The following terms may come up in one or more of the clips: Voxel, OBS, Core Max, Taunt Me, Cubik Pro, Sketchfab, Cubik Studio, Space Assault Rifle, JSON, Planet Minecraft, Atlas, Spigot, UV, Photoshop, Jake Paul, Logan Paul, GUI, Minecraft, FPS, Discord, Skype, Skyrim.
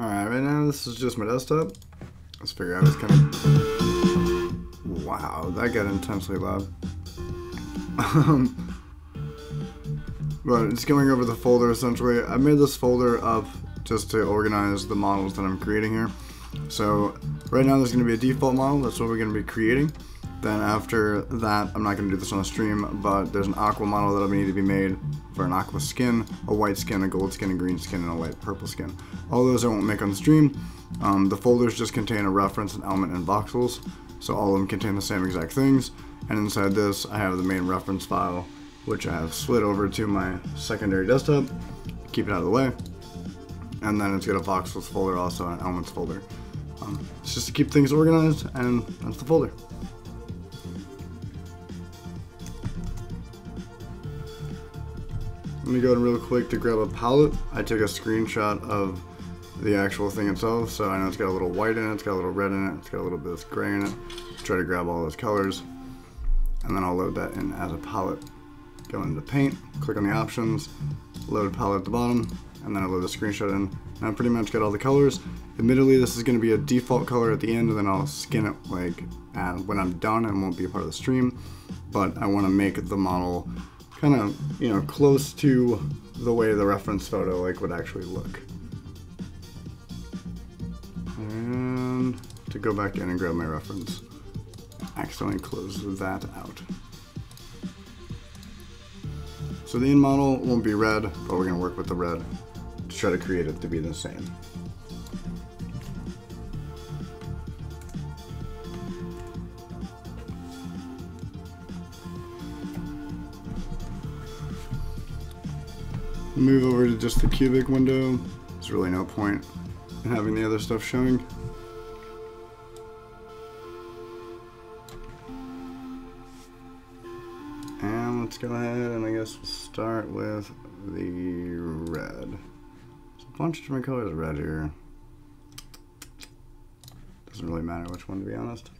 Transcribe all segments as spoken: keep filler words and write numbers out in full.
Alright, right now this is just my desktop. Let's figure out what's coming. Wow, that got intensely loud. Um, but it's going over the folder essentially. I made this folder up just to organize the models that I'm creating here. So right now there's going to be a default model, that's what we're going to be creating. Then after that, I'm not going to do this on a stream, but there's an aqua model that'll need to be made for an aqua skin, a white skin, a gold skin, a green skin, and a light purple skin. All those I won't make on stream. Um, the folders just contain a reference, an element, and voxels, so all of them contain the same exact things. And inside this, I have the main reference file, which I have slid over to my secondary desktop, keep it out of the way. And then it's got a voxels folder also, and an elements folder. Um, it's just to keep things organized, and that's the folder. Let me go in real quick to grab a palette. I took a screenshot of the actual thing itself, so I know it's got a little white in it, it's got a little red in it, it's got a little bit of gray in it. Try to grab all those colors, and then I'll load that in as a palette. Go into Paint, click on the options, load palette at the bottom, and then I load the screenshot in. And I pretty much got all the colors. Admittedly, this is going to be a default color at the end, and then I'll skin it like when I'm done and won't be a part of the stream. But I want to make the model kind of, you know, close to the way the reference photo like would actually look. And to go back in and grab my reference, I accidentally close that out. So the end model won't be red, but we're gonna work with the red to try to create it to be the same. Move over to just the Cubik window. There's really no point in having the other stuff showing. And let's go ahead and I guess we'll start with the red. There's a bunch of different colors of red here. Doesn't really matter which one, to be honest.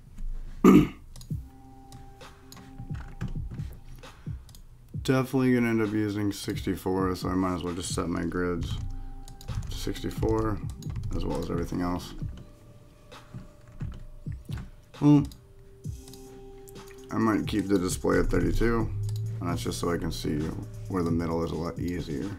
Definitely gonna end up using sixty-four, so I might as well just set my grids to sixty-four as well as everything else. Well, I might keep the display at thirty-two, and that's just so I can see where the middle is a lot easier.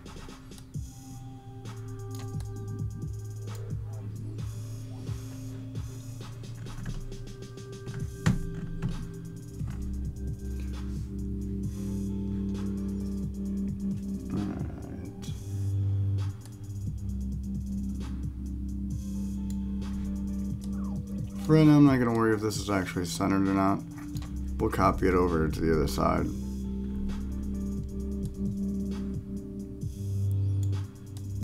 For right now, I'm not going to worry if this is actually centered or not. We'll copy it over to the other side.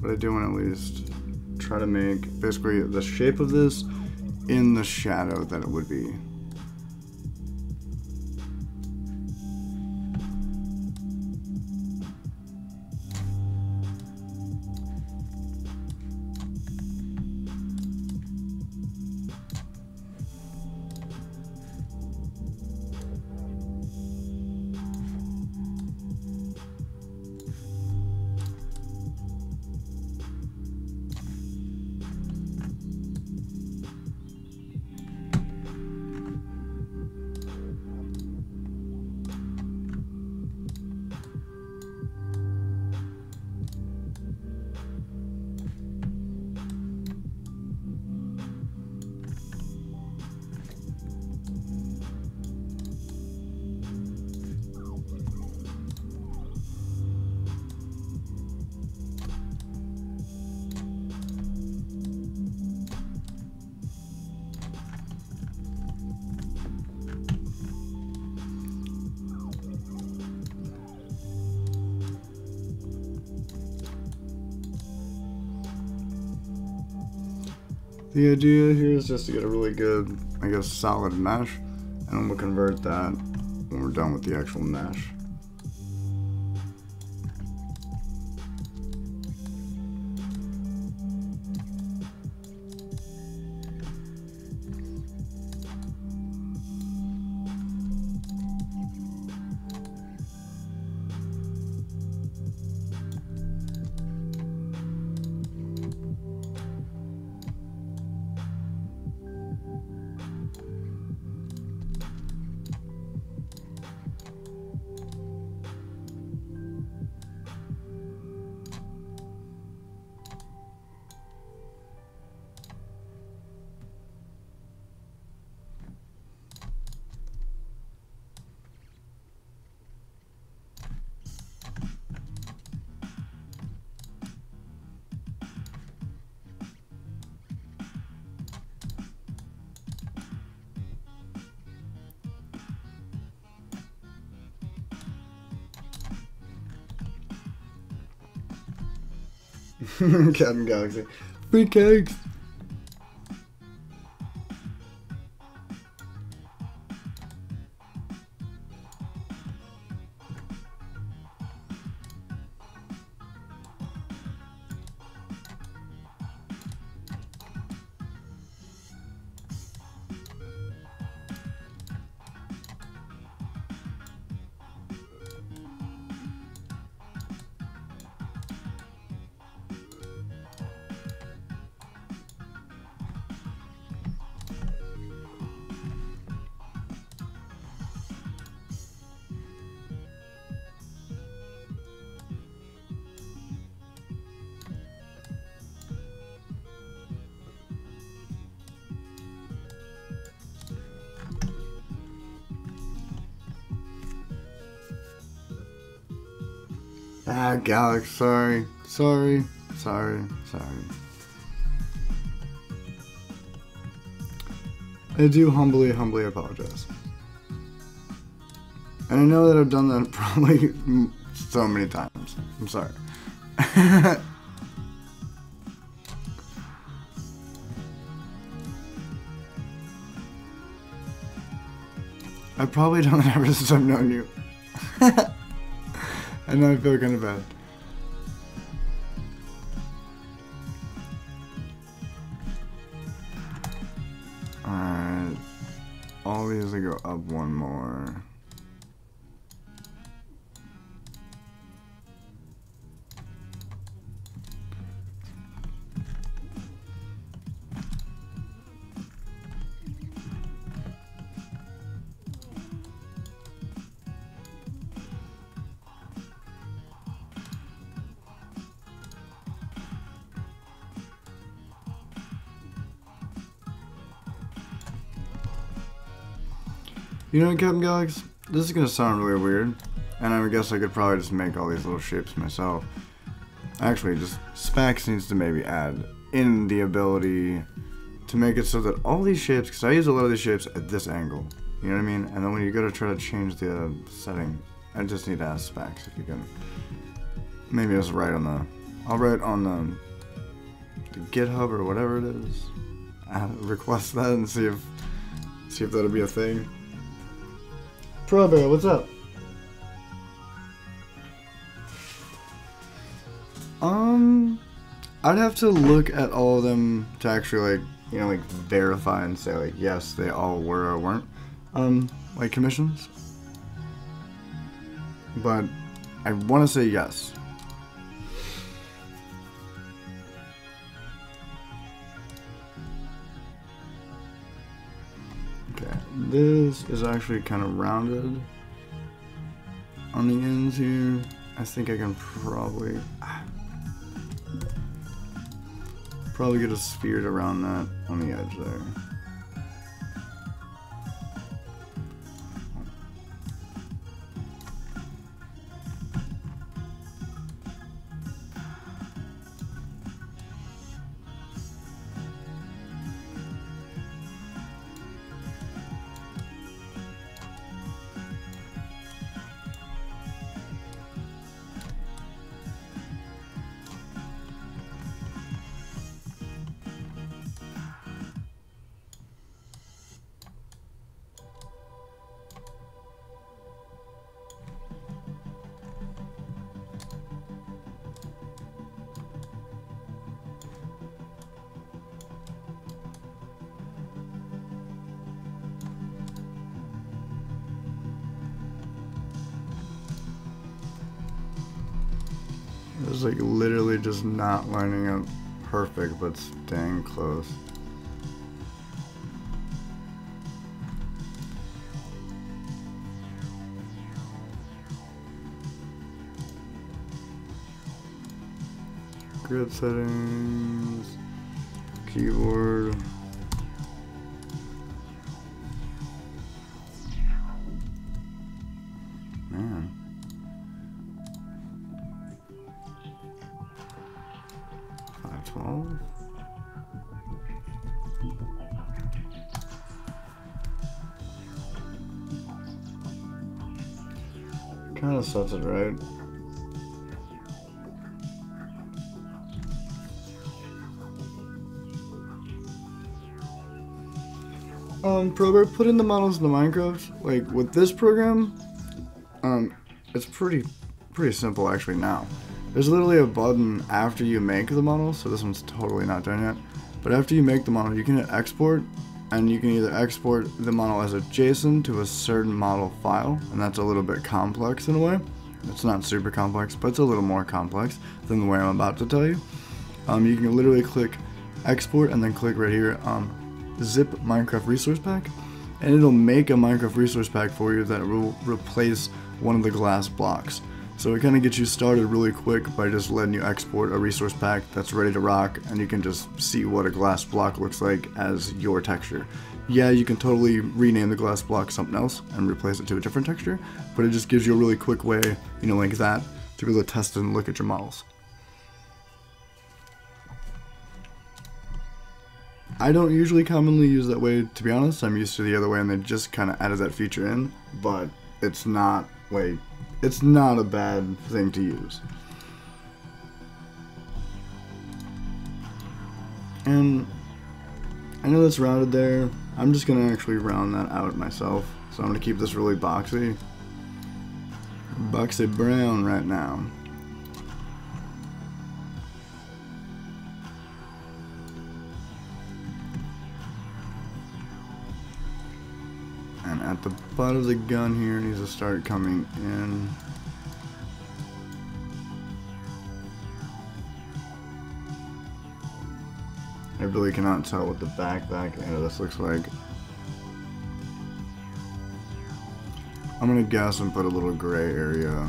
But I do want to at least try to make basically the shape of this in the shadow that it would be. The idea here is just to get a really good, I guess, solid mesh, and we'll convert that when we're done with the actual mesh. Captain Galaxy. Free cakes! Ah, Galax, sorry, sorry, sorry, sorry. I do humbly, humbly apologize. And I know that I've done that probably so many times. I'm sorry. I've probably done that ever since I've known you. And I feel kind of bad. Alright. Obviously go up one more. You know, Captain Galax, this is going to sound really weird, and I guess I could probably just make all these little shapes myself. Actually, just Spax needs to maybe add in the ability to make it so that all these shapes, because I use a lot of these shapes at this angle, you know what I mean? And then when you go to try to change the uh, setting, I just need to ask Spax if you can. Maybe just write on the, I'll write on the, the GitHub or whatever it is, uh, request that and see if, see if that'll be a thing. Pro Bear, what's up? Um, I'd have to look at all of them to actually, like, you know, like, verify and say, like, yes, they all were or weren't, um, like, commissions. But I want to say yes. This is actually kind of rounded on the ends here. I think I can probably probably get a sphere around that on the edge there. It's like literally just not lining up perfect, but staying close. Grid settings, keyboard. Kind of sets it right. um, Probert put in the models into Minecraft, like with this program, um, it's pretty, pretty simple actually now. There's literally a button after you make the model, so this one's totally not done yet, but after you make the model, you can hit export, and you can either export the model as a JSON to a certain model file, and that's a little bit complex in a way. It's not super complex, but it's a little more complex than the way I'm about to tell you. Um, you can literally click export and then click right here, um, zip Minecraft resource pack, and it'll make a Minecraft resource pack for you that will replace one of the glass blocks. So it kind of gets you started really quick by just letting you export a resource pack that's ready to rock, and you can just see what a glass block looks like as your texture. Yeah, you can totally rename the glass block something else and replace it to a different texture, but it just gives you a really quick way, you know, like that, to be able to test and look at your models. I don't usually commonly use that way, to be honest. I'm used to the other way, and they just kind of added that feature in, but it's not like... it's not a bad thing to use. And I know that's rounded there. I'm just gonna actually round that out myself. So I'm gonna keep this really boxy. Boxy brown right now. And at the butt of the gun here needs to start coming in. I really cannot tell what the back back end of this looks like. I'm gonna guess and put a little gray area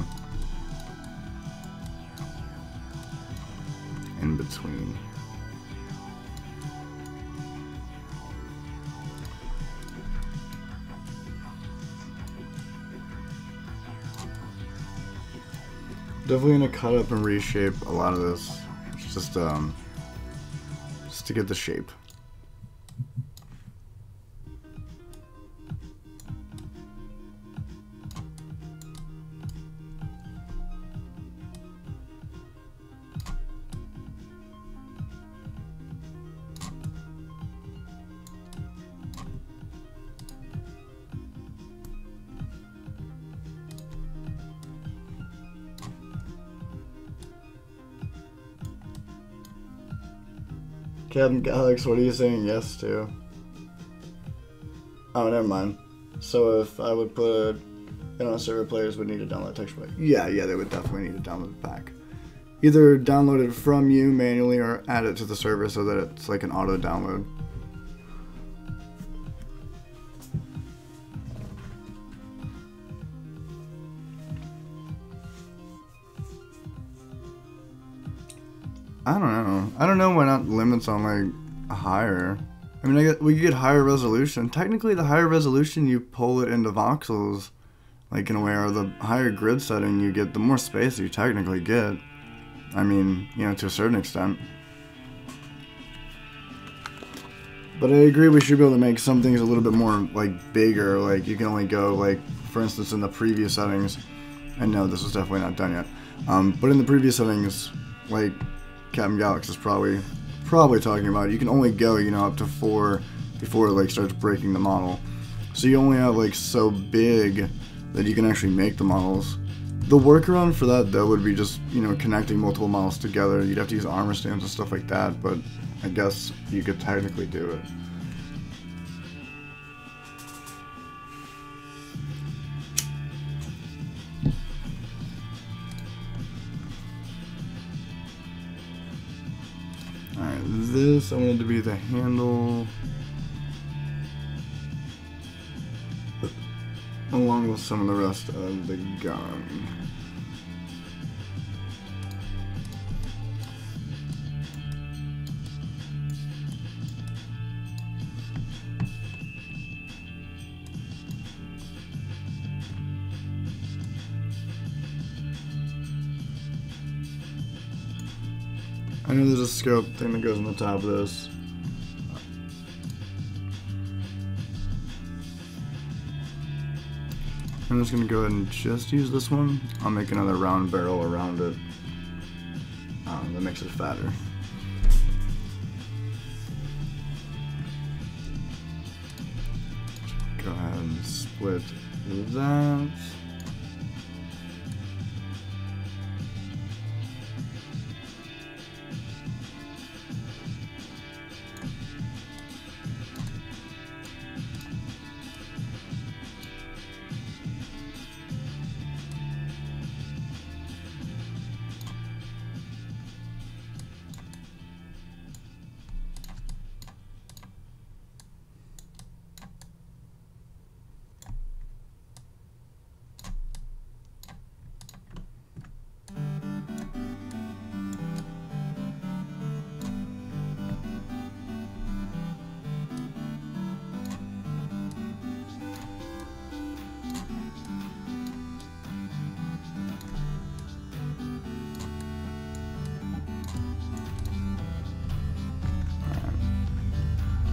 in between. Definitely gonna cut up and reshape a lot of this, just um, just to get the shape. Captain Galax, what are you saying yes to? Oh, never mind. So if I would put, you know, server players would need to download texture pack. Yeah, yeah, they would definitely need to download the pack. Either download it from you manually or add it to the server so that it's like an auto download. I don't know. I don't know why not limits on like higher. I mean, I get, we get higher resolution. Technically, the higher resolution you pull it into voxels, like in a way, or the higher grid setting you get, the more space you technically get. I mean, you know, to a certain extent. But I agree, we should be able to make some things a little bit more like bigger. Like you can only go like, for instance, in the preview settings. And no, this is definitely not done yet. Um, but in the preview settings, like. Captain Galax is probably probably talking about, you can only go, you know, up to four before it like starts breaking the model. So you only have like so big that you can actually make the models. The workaround for that though would be just, you know, connecting multiple models together. You'd have to use armor stands and stuff like that, but I guess you could technically do it. This I wanted to be the handle along with some of the rest of the gun. I know there's a scope thing that goes on the top of this. I'm just gonna go ahead and just use this one. I'll make another round barrel around it. Um, that makes it fatter. and split that.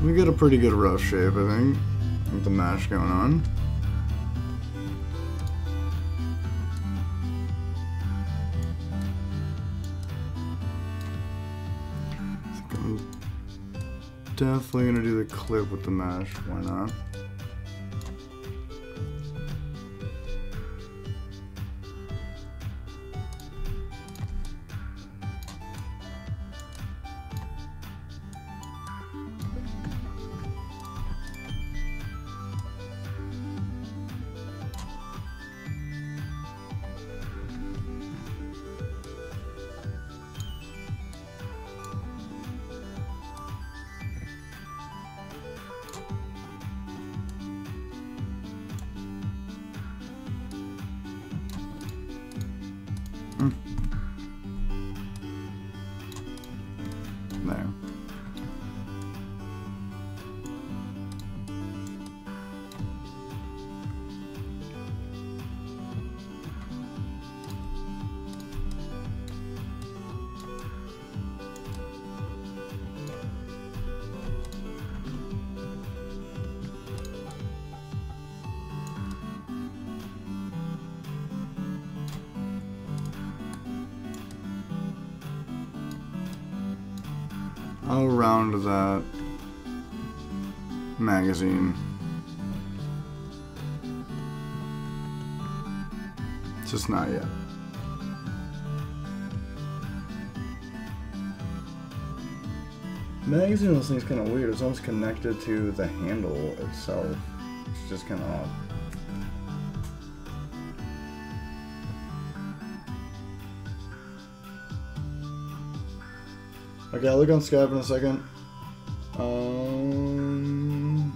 We get a pretty good rough shape, I think, with the mesh going on. I think I'm definitely gonna do the clip with the mesh, why not? I'll round that magazine it's just not yet. Magazine on this thing's kind of weird. It's almost connected to the handle itself. It's just kind of odd. Okay, I'll look on Skype in a second. Um,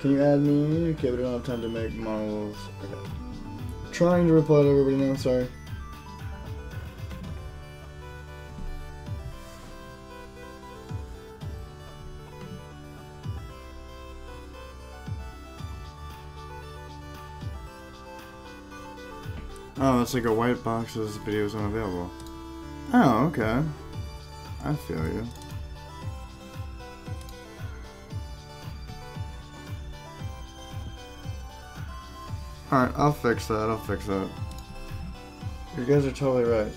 can you add me? Okay, we don't have time to make models. Okay. I'm trying to reply to everybody now, sorry. Oh, it's like a white box says video is unavailable. Oh, okay. I feel you. Alright, I'll fix that, I'll fix that. You guys are totally right.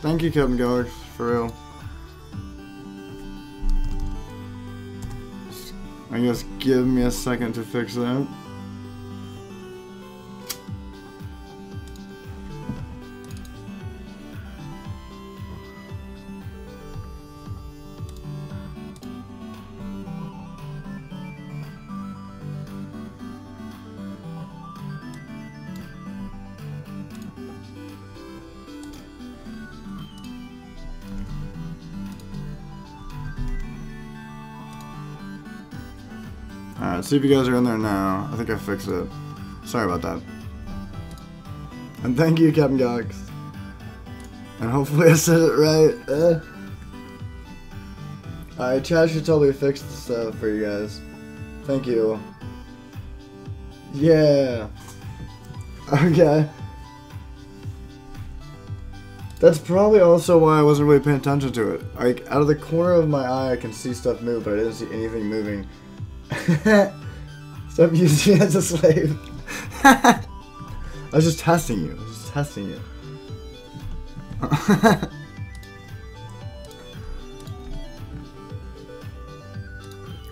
Thank you, Captain Galax, for real. I guess give me a second to fix that. See if you guys are in there now. I think I fixed it. Sorry about that. And thank you, Captain Galax. And hopefully I said it right. Uh. I chat should totally fix the stuff for you guys. Thank you. Yeah. Okay. That's probably also why I wasn't really paying attention to it. Like, out of the corner of my eye, I can see stuff move, but I didn't see anything moving. Stop using you as a slave. I was just testing you. I was just testing you.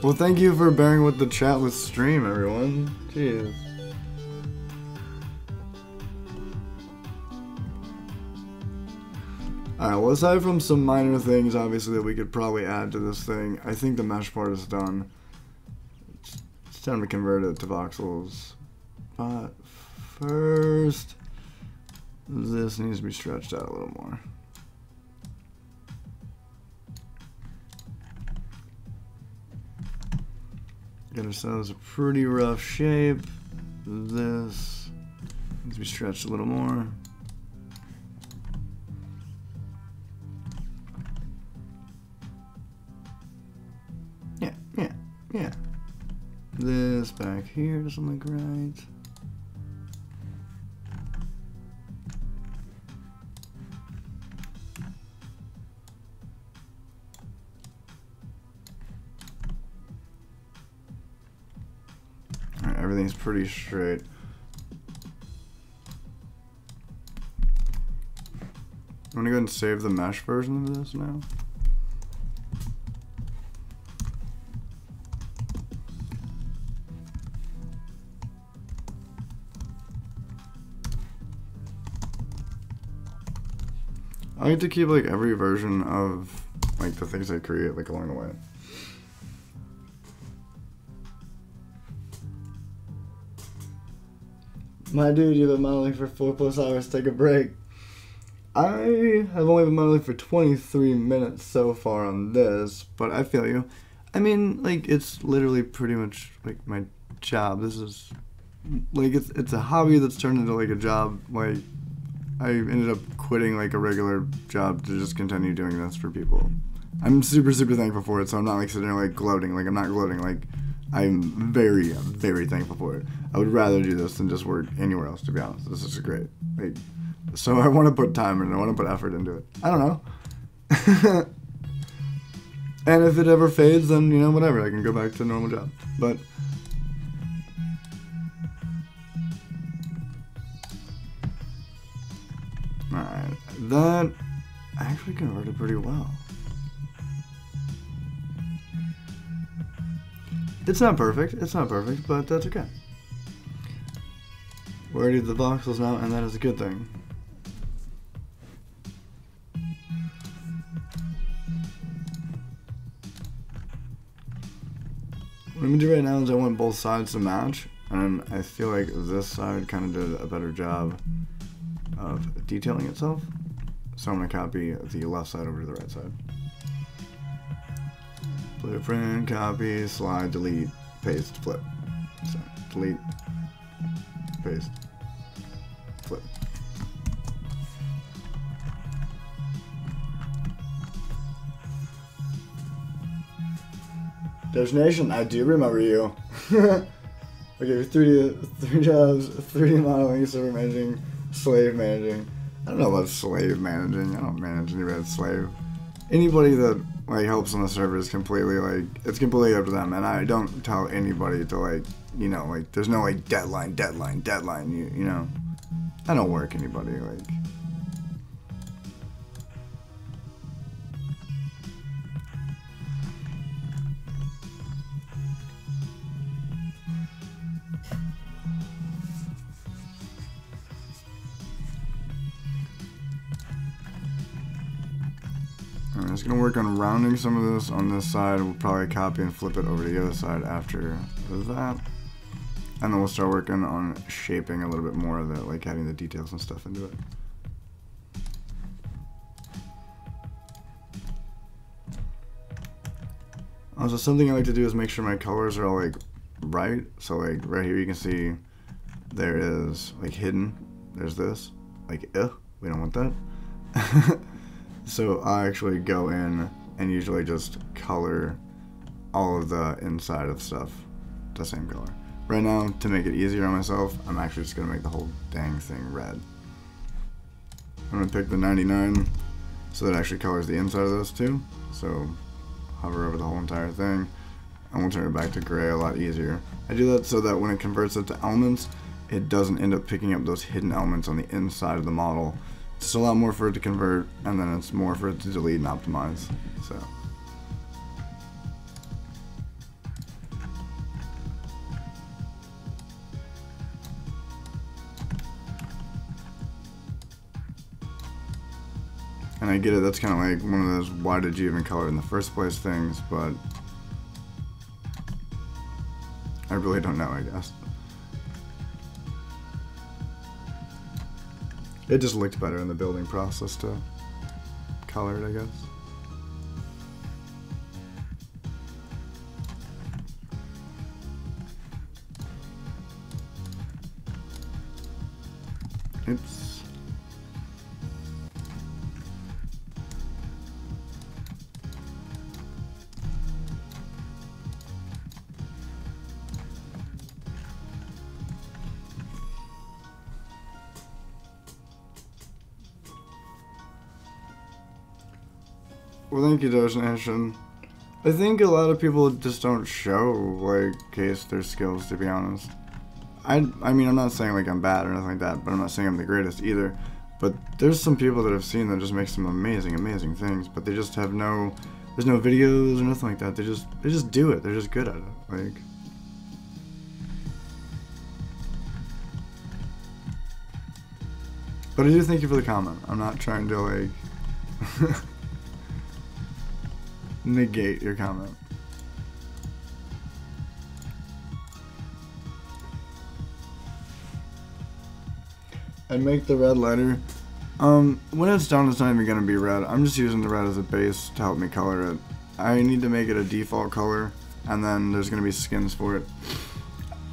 Well, thank you for bearing with the chatless stream, everyone. Jeez. Alright, well, aside from some minor things, obviously, that we could probably add to this thing, I think the mesh part is done. It's time to convert it to voxels. But first, this needs to be stretched out a little more. Get ourselves a pretty rough shape. This needs to be stretched a little more. Yeah, yeah, yeah. This back here doesn't look right. Everything's pretty straight. I'm gonna go ahead and save the mesh version of this now. I like to keep like every version of like the things I create like along the way. My dude, you've been modeling for four plus hours, take a break. I have only been modeling for twenty-three minutes so far on this, but I feel you. I mean, like, it's literally pretty much, like, my job. This is, like, it's, it's a hobby that's turned into, like, a job. Like, I ended up quitting, like, a regular job to just continue doing this for people. I'm super, super thankful for it, so I'm not, like, sitting there, like, gloating. Like, I'm not gloating, like... I'm very, very thankful for it. I would rather do this than just work anywhere else, to be honest. This is great. Like, so I want to put time and I want to put effort into it. I don't know. And if it ever fades, then, you know, whatever. I can go back to a normal job. But... alright. That actually converted pretty well. It's not perfect, it's not perfect, but that's okay. We're already at the voxels now, and that is a good thing. What I'm gonna do right now is I want both sides to match, and I feel like this side kind of did a better job of detailing itself. So I'm gonna copy the left side over to the right side. Blueprint, copy, slide, delete, paste, flip. Sorry, delete, paste, flip. Dutch Nation, I do remember you. Okay, three D, three jobs, three D modeling, server managing, slave managing. I don't know about slave managing. I don't manage anybody that's slave. Anybody that like helps on the server is completely like it's completely up to them, and I don't tell anybody to like you know like there's no like deadline deadline deadline you you know I don't work anybody like I'm just gonna work on rounding some of this on this side. We'll probably copy and flip it over to the other side after that. And then we'll start working on shaping a little bit more of that, like adding the details and stuff into it. Also, something I like to do is make sure my colors are all like right. So like right here you can see there is like hidden. There's this. Like, ugh, we don't want that. So I actually go in and usually just color all of the inside of stuff the same color. Right now, to make it easier on myself, I'm actually just going to make the whole dang thing red. I'm going to pick the ninety-nine so that actually colors the inside of this too. So hover over the whole entire thing and we'll turn it back to gray a lot easier. I do that so that when it converts it to elements, it doesn't end up picking up those hidden elements on the inside of the model. It's a lot more for it to convert, and then it's more for it to delete and optimize. So, And I get it, that's kind of like one of those why did you even color in the first place things, but I really don't know, I guess. It just looked better in the building process to color it, I guess. Oops. Well, thank you, Doge Nation. I think a lot of people just don't show, like, case their skills, to be honest. I, I mean, I'm not saying like I'm bad or anything like that, but I'm not saying I'm the greatest either. But there's some people that I've seen that just make some amazing, amazing things, but they just have no, there's no videos or nothing like that. They just, they just do it. They're just good at it. Like, but I do thank you for the comment. I'm not trying to like negate your comment. I'd make the red lighter. Um, when it's done, it's not even gonna be red. I'm just using the red as a base to help me color it. I need to make it a default color, and then there's gonna be skins for it.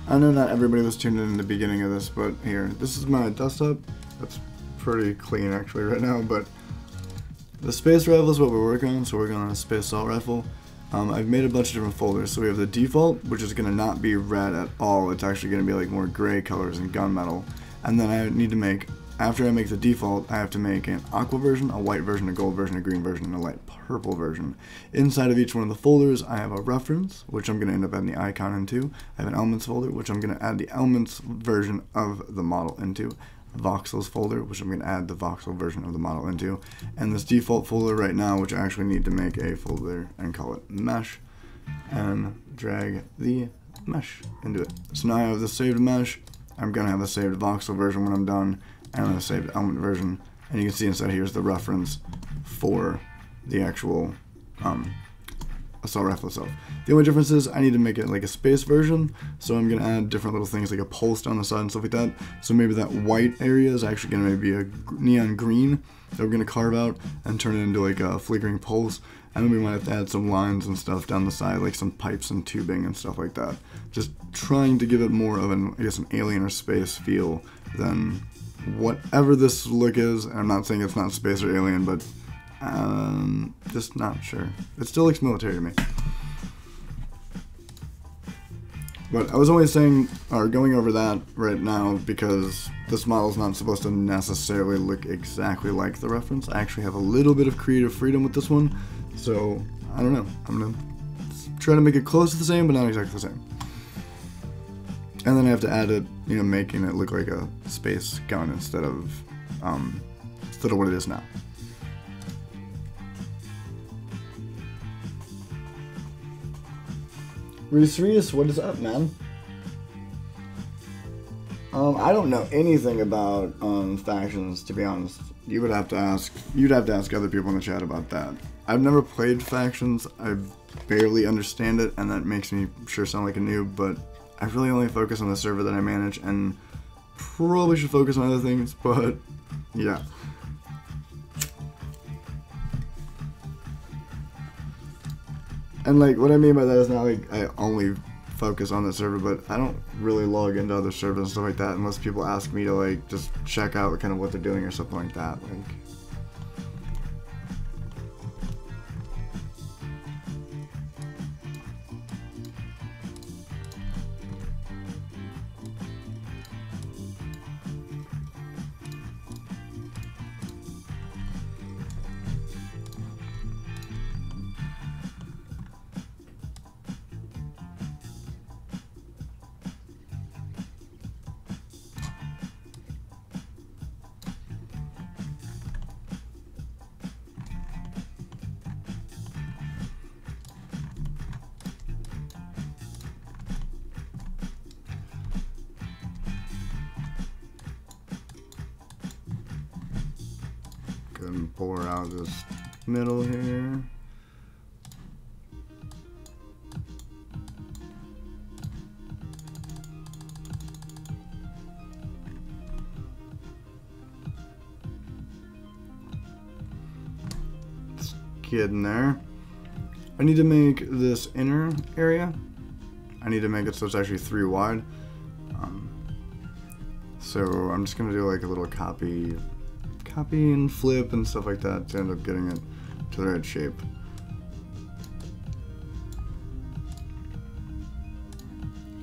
I know not everybody was tuned in in the beginning of this, but here, this is my desktop. That's pretty clean actually right now, but the space rifle is what we're working on, so we're working on a space assault rifle. Um, I've made a bunch of different folders. So we have the default, which is gonna not be red at all. It's actually gonna be like more gray colors and gunmetal. And then I need to make, after I make the default, I have to make an aqua version, a white version, a gold version, a green version, and a light purple version. Inside of each one of the folders, I have a reference, which I'm gonna end up adding the icon into. I have an elements folder, which I'm gonna add the elements version of the model into. Voxels folder, which I'm gonna add the voxel version of the model into. And this default folder right now, which I actually need to make a folder and call it mesh, and drag the mesh into it. So now I have the saved mesh. I'm gonna have a saved voxel version when I'm done, and I'm gonna save the element version. And you can see inside here is the reference for the actual um, assault rifle itself. The only difference is I need to make it like a space version, so I'm gonna add different little things like a pulse down the side and stuff like that. So maybe that white area is actually gonna maybe be a neon green that we're gonna carve out and turn it into like a flickering pulse. And then we might have to add some lines and stuff down the side, like some pipes and tubing and stuff like that. Just trying to give it more of an, I guess, an alien or space feel than whatever this look is. I'm not saying it's not space or alien, but um, just not sure. It still looks military to me. But I was always saying, or going over that right now, because this model is not supposed to necessarily look exactly like the reference. I actually have a little bit of creative freedom with this one. So, I don't know, I'm gonna try to make it close to the same, but not exactly the same. And then I have to add it, you know, making it look like a space gun instead of, um, instead of what it is now. Reese Reese, what is up, man? Um, I don't know anything about, um, factions, to be honest. You would have to ask, you'd have to ask other people in the chat about that. I've never played factions, I barely understand it, and that makes me sure sound like a noob, but I really only focus on the server that I manage, and probably should focus on other things, but yeah. And like, what I mean by that is not like I only focus on the server, but I don't really log into other servers and stuff like that unless people ask me to like just check out kind of what they're doing or something like that. Like, and pour out this middle here. Let's get in there. I need to make this inner area. I need to make it so it's actually three wide. Um, so I'm just gonna do like a little copy, copy and flip and stuff like that to end up getting it to the right shape.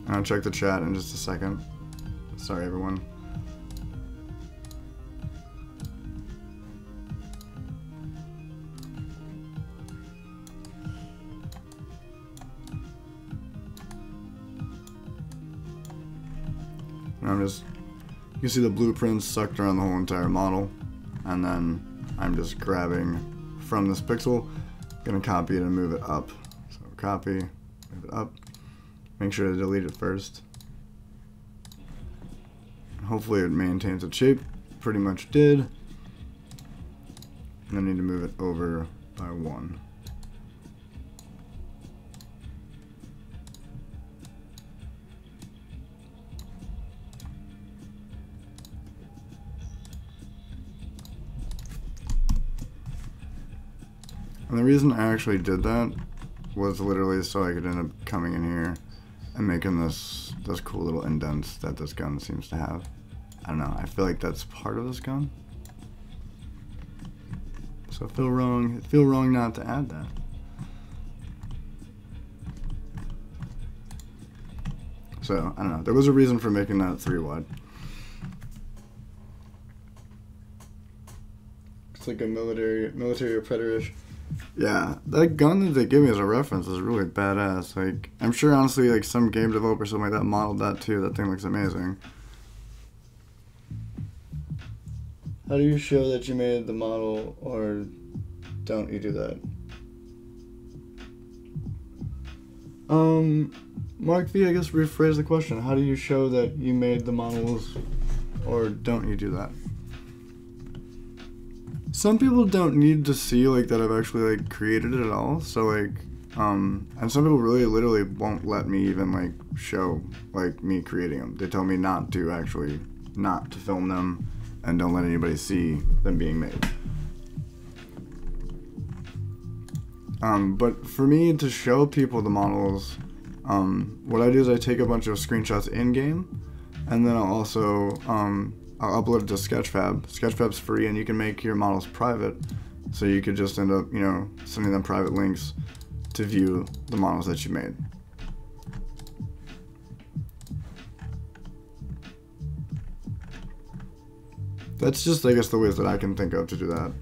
I'll check the chat in just a second. Sorry, everyone. I'm just, you can see the blueprints sucked around the whole entire model, and then I'm just grabbing from this pixel, gonna copy it and move it up. So copy, move it up, make sure to delete it first. Hopefully it maintains its shape, pretty much did. And I need to move it over by one. And the reason I actually did that was literally so I could end up coming in here and making this this cool little indents that this gun seems to have. I don't know, I feel like that's part of this gun. So I feel wrong, feel wrong not to add that. So, I don't know, there was a reason for making that three wide. It's like a military, military or predator-ish. Yeah, that gun that they give me as a reference is really badass. Like, I'm sure honestly, like some game developer or something like that modeled that too. That thing looks amazing. How do you show that you made the model, or don't you do that? Um, Mark V, I guess rephrase the question. How do you show that you made the models, or don't you do that? Some people don't need to see like that I've actually like created it at all. So like, um, and some people really literally won't let me even like show like me creating them. They tell me not to actually, not to film them, and don't let anybody see them being made. Um, but for me to show people the models, um, what I do is I take a bunch of screenshots in game, and then I'll also, um, I'll upload it to Sketchfab. Sketchfab's free, and you can make your models private, so you could just end up, you know, sending them private links to view the models that you made. That's just, I guess, the ways that I can think of to do that.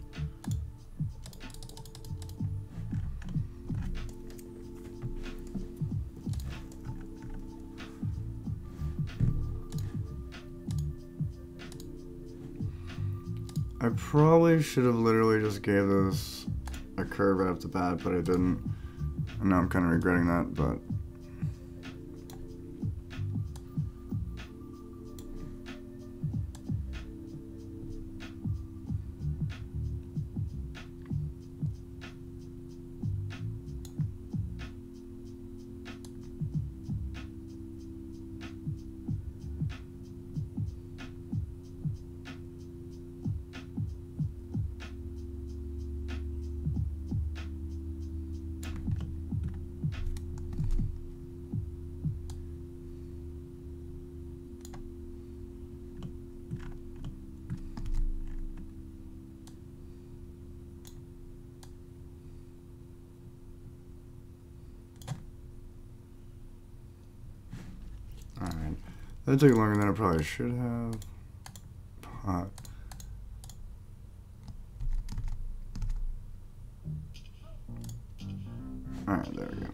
I probably should have literally just gave this a curve right off the bat, but I didn't. And now I'm kind of regretting that, but. That took longer than I probably should have. Uh, Alright, there we go.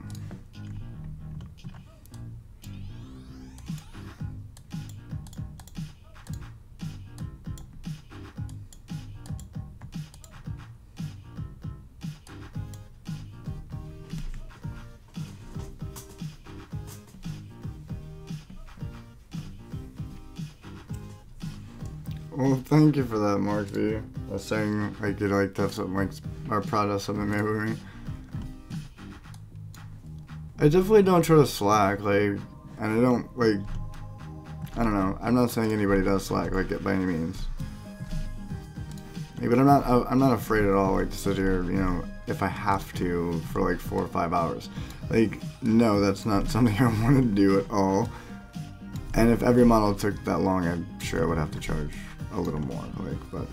Well, thank you for that, Mark V. I was saying like you'd like to have something like or proud of something made with me. I definitely don't try to slack, like, and I don't like. I don't know. I'm not saying anybody does slack like it by any means. Like, but I'm not. I'm not afraid at all. Like to sit here, you know, if I have to for like four or five hours. Like, no, that's not something I want to do at all. And if every model took that long, I'm sure I would have to charge a little more. Like, but.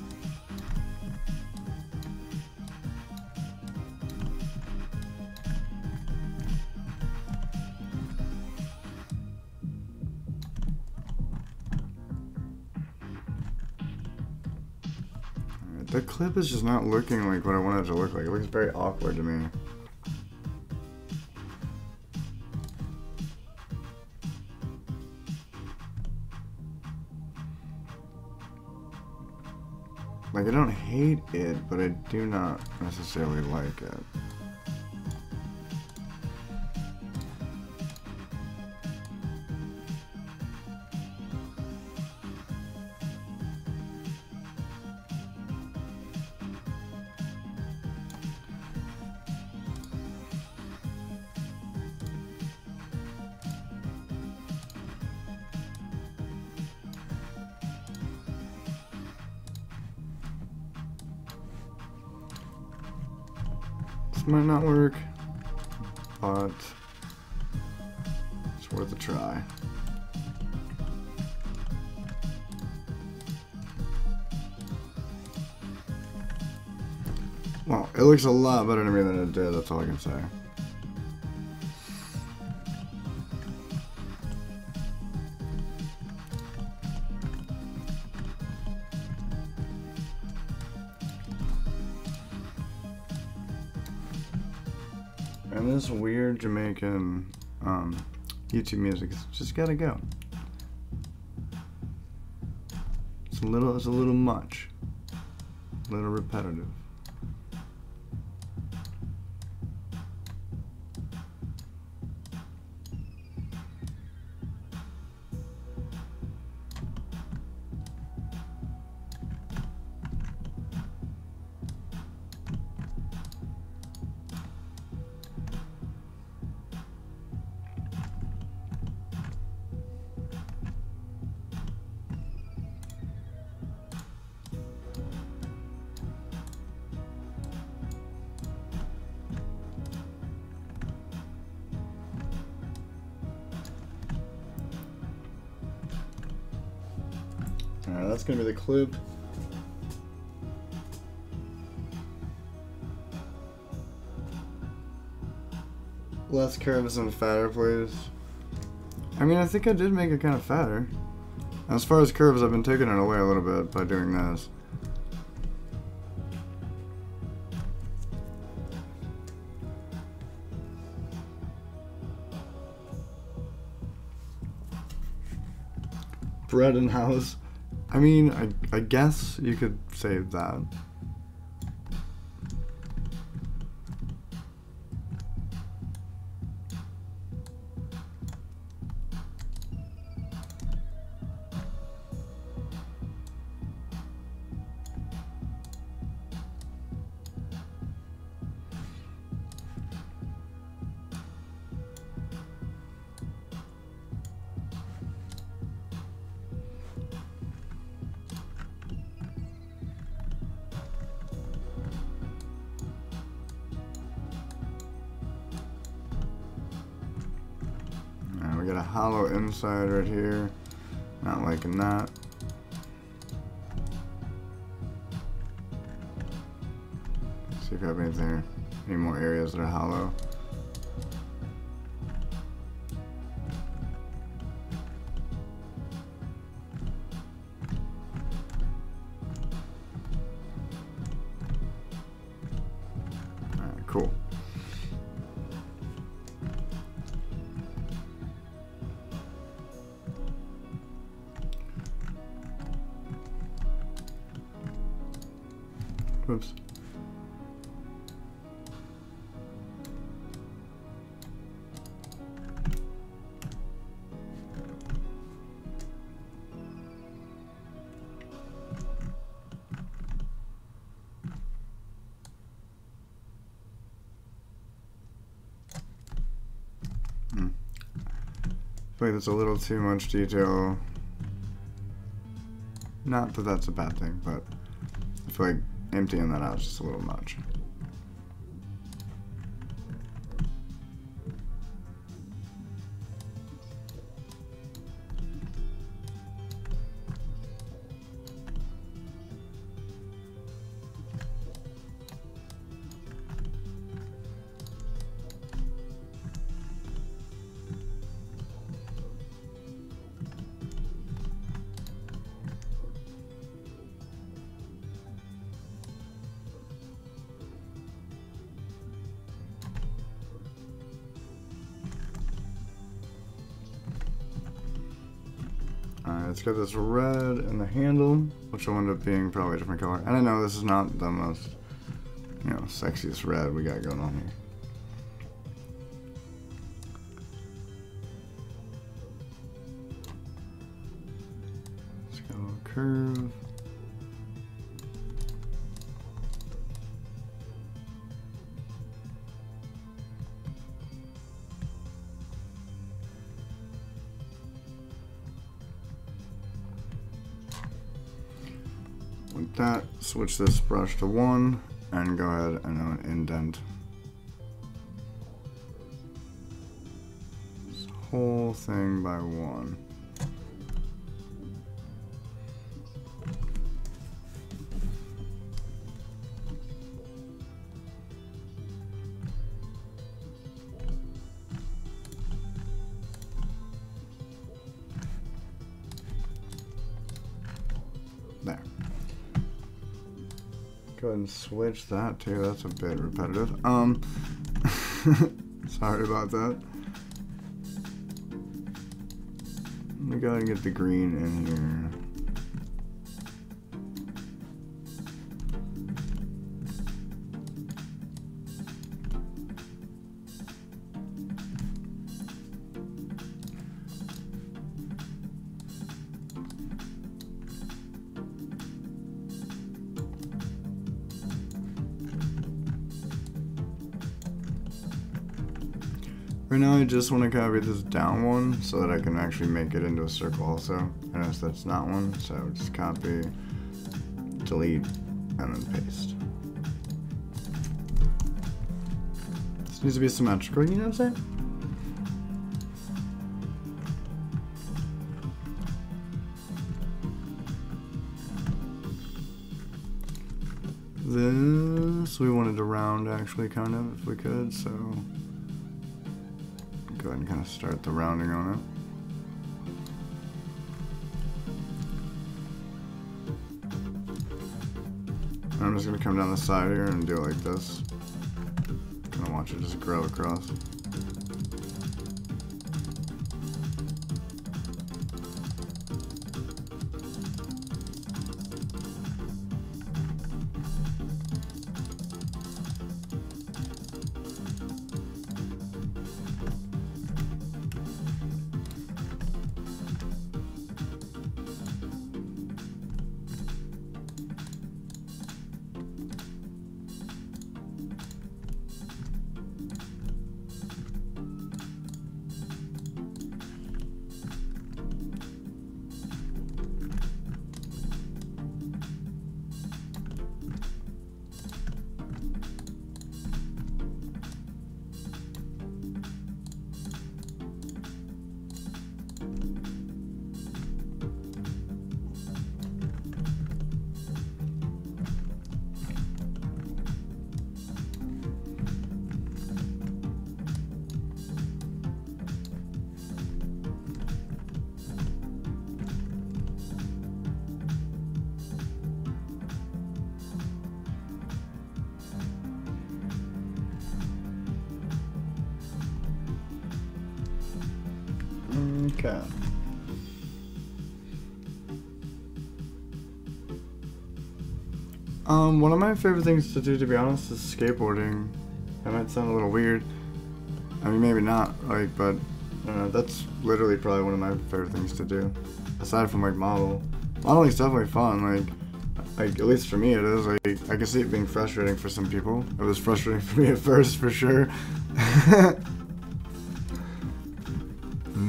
The clip is just not looking like what I wanted it to look like. It looks very awkward to me. Like, I don't hate it, but I do not necessarily like it. Might not work, but it's worth a try. Well, it looks a lot better to me than it did, that's all I can say. This weird Jamaican um, YouTube music has just gotta go. It's a little, it's a little much, a little repetitive. Alright, that's gonna be the clip. Less curves and fatter, please. I mean, I think I did make it kind of fatter. As far as curves, I've been taking it away a little bit by doing this. Bread and house. I mean, I, I guess you could say that. Got a hollow inside right here. Not liking that. Let's see if I have anything, any more areas that are hollow. Alright, cool. Oops. I feel like there's a little too much detail. Not that that's a bad thing, but I feel like emptying that out is just a little much. Let's get this red in the handle, which will end up being probably a different color. And I know this is not the most, you know, sexiest red we got going on here. Let's get a little curve. That, switch this brush to one, and go ahead and indent this whole thing by one. Go ahead and switch that too. That's a bit repetitive. Um, sorry about that. Let me go ahead and get the green in here. Right now I just want to copy this down one so that I can actually make it into a circle also. I notice that's not one, so just copy, delete, and then paste. This needs to be symmetrical, you know what I'm saying? This, we wanted to round actually kind of, if we could, so. Go ahead and kind of start the rounding on it. And I'm just going to come down the side here and do it like this. I'm going to watch it just grow across. Okay. Um, one of my favorite things to do, to be honest, is skateboarding. That might sound a little weird. I mean, maybe not, like, but I don't know, that's literally probably one of my favorite things to do. Aside from, like, model. Modeling's definitely fun, like, like, at least for me it is. Like, I can see it being frustrating for some people. It was frustrating for me at first, for sure.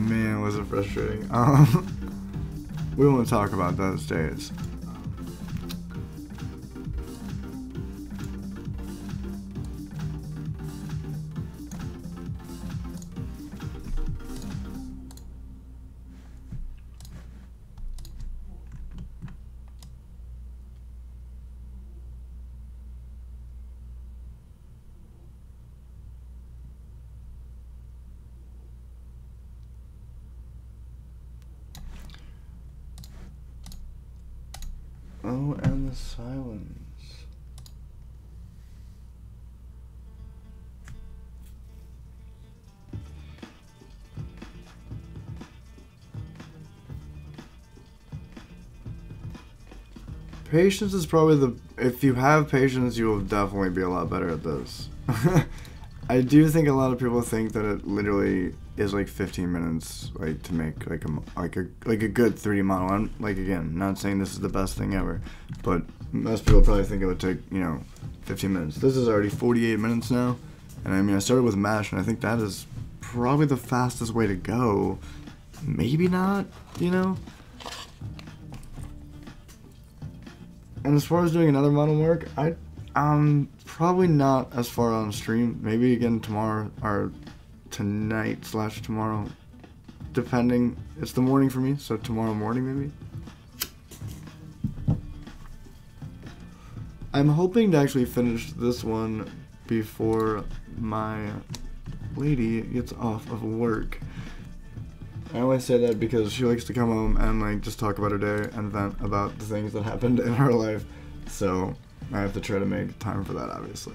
man, was it frustrating. Um, we won't talk about those days. Oh, and the silence. Patience is probably the... If you have patience, you will definitely be a lot better at this. I do think a lot of people think that it literally is like fifteen minutes, like to make like a like a like a good three D model. I'm like, again, not saying this is the best thing ever, but most people probably think it would take, you know, fifteen minutes. This is already forty-eight minutes now, and I mean, I started with Mesh, and I think that is probably the fastest way to go. Maybe not, you know. And as far as doing another model work, I um probably not as far on stream. Maybe again tomorrow or tonight slash tomorrow, depending. It's the morning for me, so tomorrow morning maybe. I'm hoping to actually finish this one before my lady gets off of work. I always say that because she likes to come home and like just talk about her day and vent about the things that happened in her life, so I have to try to make time for that, obviously.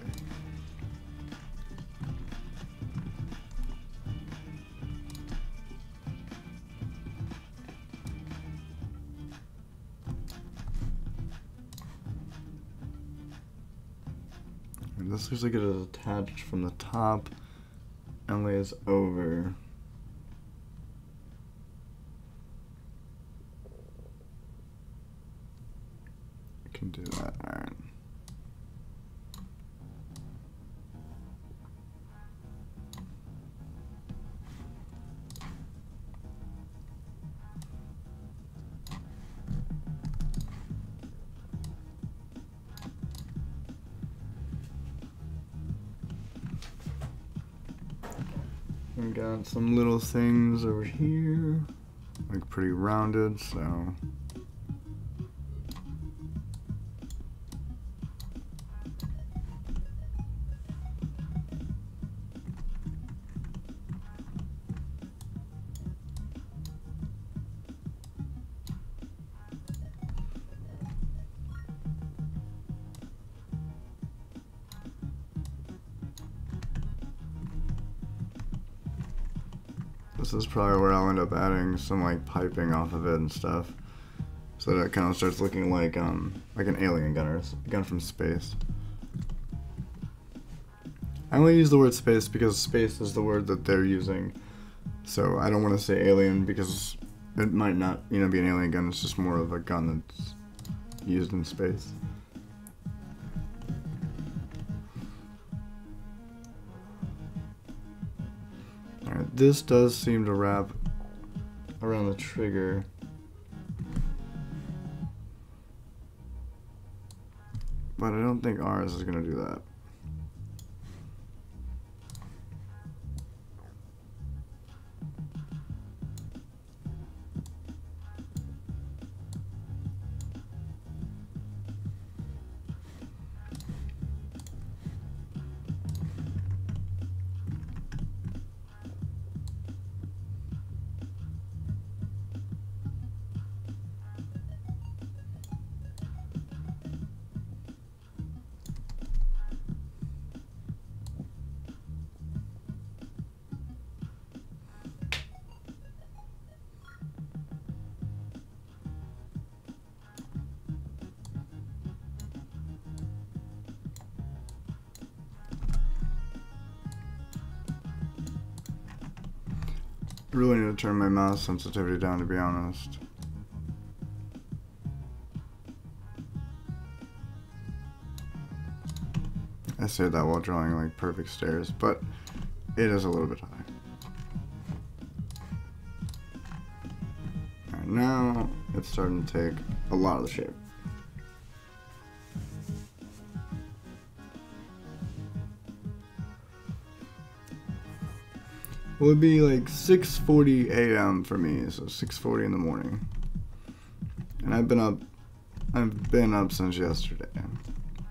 This looks like it is attached from the top and lays over. I can do that, alright. We got some little things over here, like pretty rounded, so. This is probably where I'll end up adding some like piping off of it and stuff, so that it kind of starts looking like um like an alien gun or a gun from space. I only use the word space because space is the word that they're using, so I don't want to say alien because it might not, you know, be an alien gun. It's just more of a gun that's used in space. This does seem to wrap around the trigger. But I don't think ours is going to do that. Really need to turn my mouse sensitivity down, to be honest. I say that while drawing like perfect stairs, but it is a little bit high. now it's starting to take a lot of the shape. Well, it'd be like six forty A M for me, so six forty in the morning. And I've been up, I've been up since yesterday.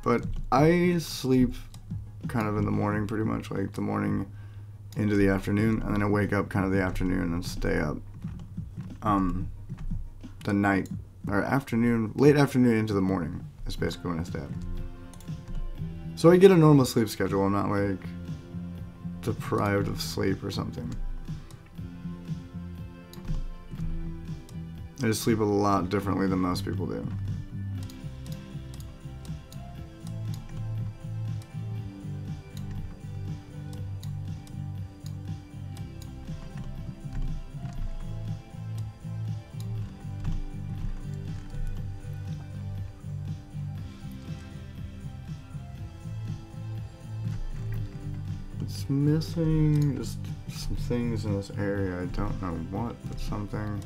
But I sleep kind of in the morning, pretty much like the morning into the afternoon, and then I wake up kind of the afternoon and stay up um, the night, or afternoon, late afternoon into the morning is basically when I stay up. So I get a normal sleep schedule. I'm not like deprived of sleep or something. I just sleep a lot differently than most people do. Missing just some things in this area. I don't know what, but something.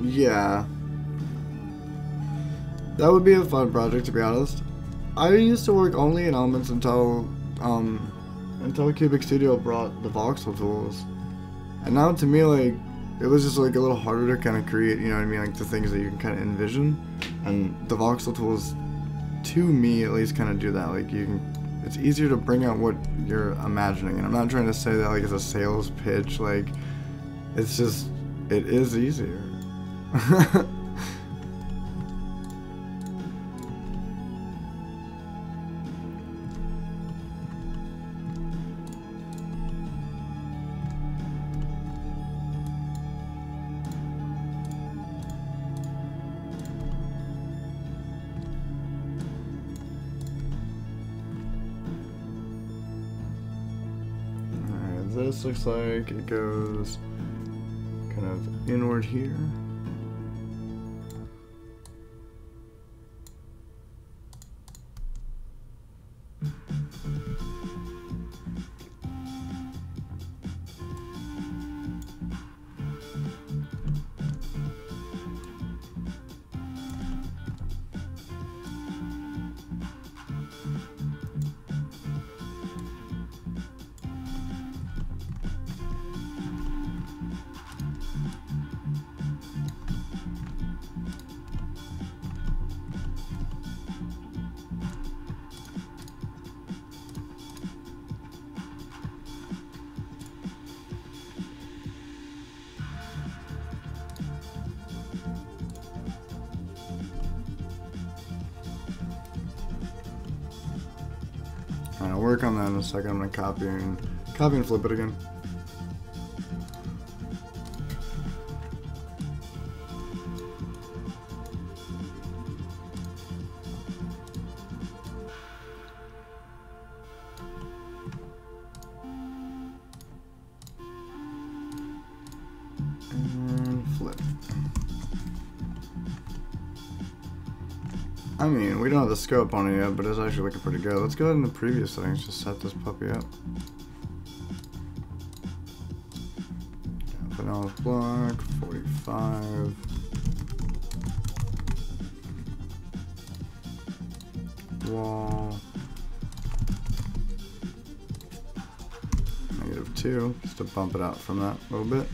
Yeah, that would be a fun project, to be honest. I used to work only in elements until um, until Cubik Studio brought the voxel tools, and now to me, like, it was just like a little harder to kind of create, you know what I mean, like the things that you can kind of envision, and the voxel tools, to me at least, kind of do that. Like, you can, it's easier to bring out what you're imagining, and I'm not trying to say that like it's a sales pitch. Like, it's just, it is easier. Alright, this looks like it goes kind of inward here. Work on that in a second. I'm gonna copy and copy and flip it again. And flip. I mean, we don't have the scope on it yet, but it's actually looking pretty good. Let's go ahead in the previous settings, just set this puppy up. Vanilla block, forty-five. Wall. Negative two, just to bump it out from that a little bit.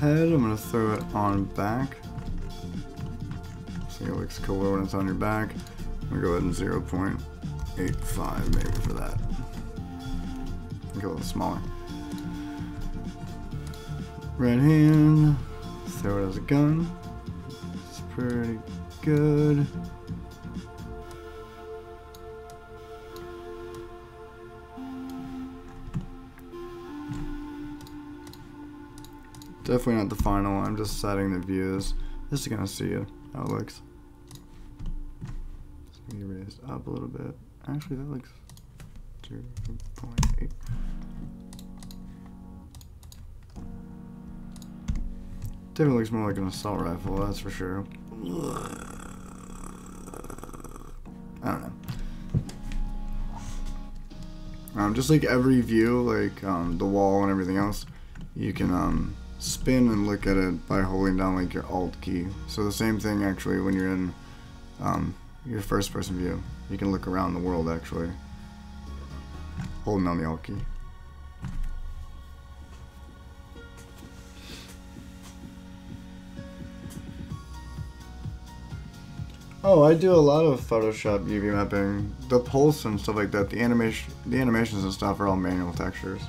Head, I'm gonna throw it on back. It looks cooler when it's on your back. I'm gonna go ahead and zero point eight five maybe for that. Make it a little smaller. Right hand. Throw it as a gun. It's pretty good. Definitely not the final. I'm just setting the views. This is gonna see it, how it looks. Let me raise up a little bit. Actually, that looks zero point eight. Definitely looks more like an assault rifle, that's for sure. I don't know. Um, just like every view, like um, the wall and everything else, you can um, spin and look at it by holding down like your Alt key. So the same thing actually when you're in um, your first person view. You can look around the world actually, holding down the Alt key. Oh, I do a lot of Photoshop U V mapping. The pulse and stuff like that, the animation, the animations and stuff are all manual textures.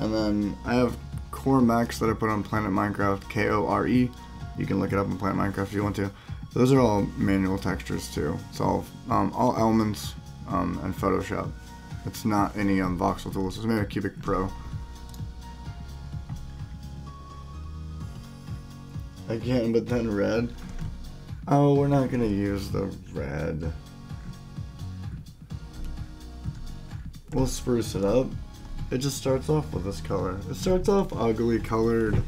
And then I have Core Max that I put on Planet Minecraft, K O R E. You can look it up on Planet Minecraft if you want to. Those are all manual textures too. It's all um, all elements um, and Photoshop. It's not any um, voxel tools. It's maybe a Cubik Pro. Again, but then red. Oh, we're not gonna use the red. We'll spruce it up. It just starts off with this color. It starts off ugly colored.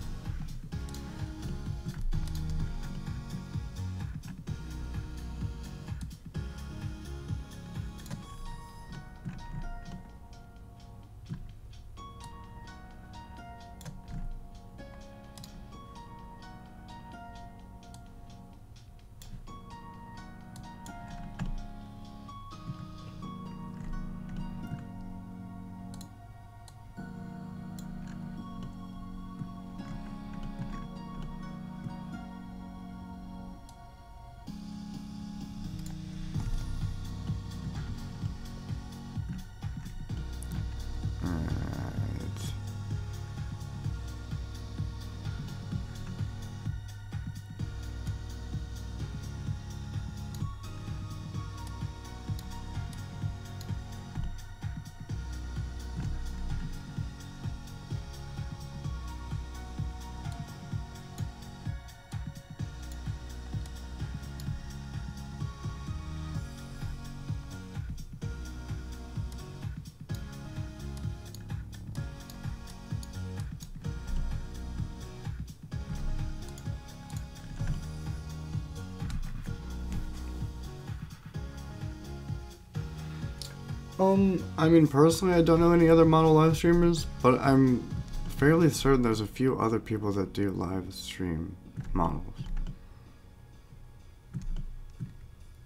Um, I mean, personally, I don't know any other model live streamers, but I'm fairly certain there's a few other people that do live stream models.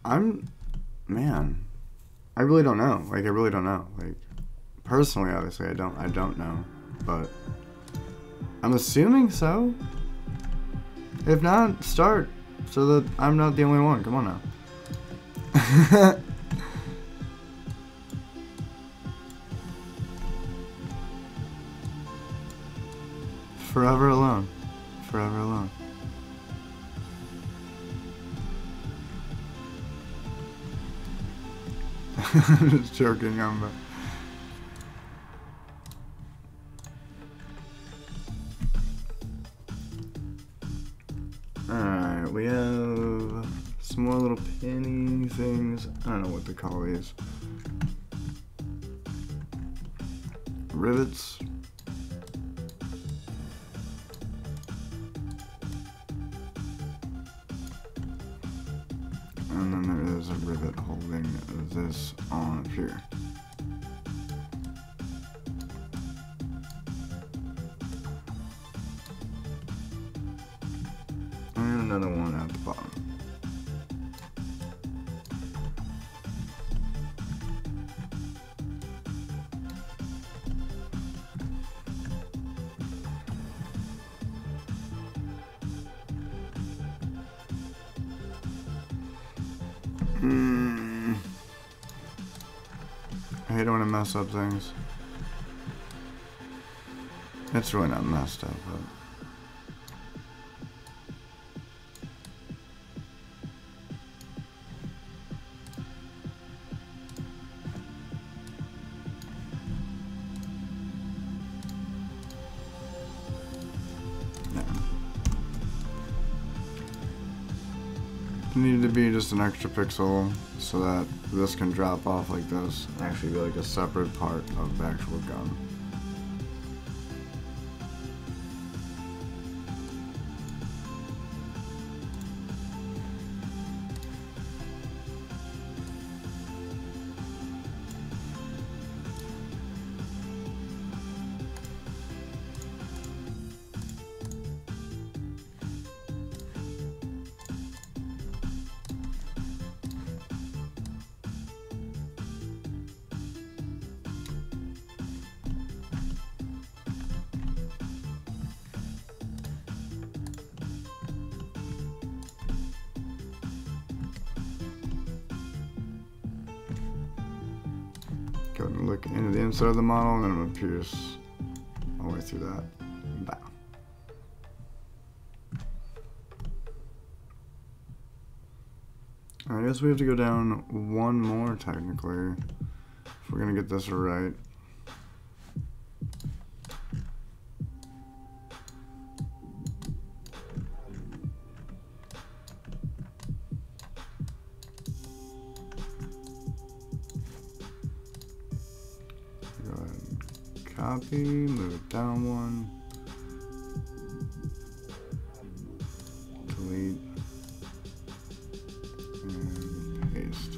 I'm, man, I really don't know. Like, I really don't know. Like, personally, obviously, I don't, I don't know, but I'm assuming so. If not, start so that I'm not the only one. Come on now. Forever alone. Forever alone. I'm just joking, I'm but alright, we have some more little penny things. I don't know what to call these. Rivets. and then there is a rivet holding this on up here. And another one at the bottom. I don't want to mess up things. It's really not messed up, but no. It needed to be just an extra pixel, so that this can drop off like this and actually be like a separate part of the actual gun. Go ahead and look into the inside of the model, and then I'm gonna pierce all the way through that. Bow. I guess we have to go down one more technically, if we're gonna get this right. Copy, move it down one, delete, and paste.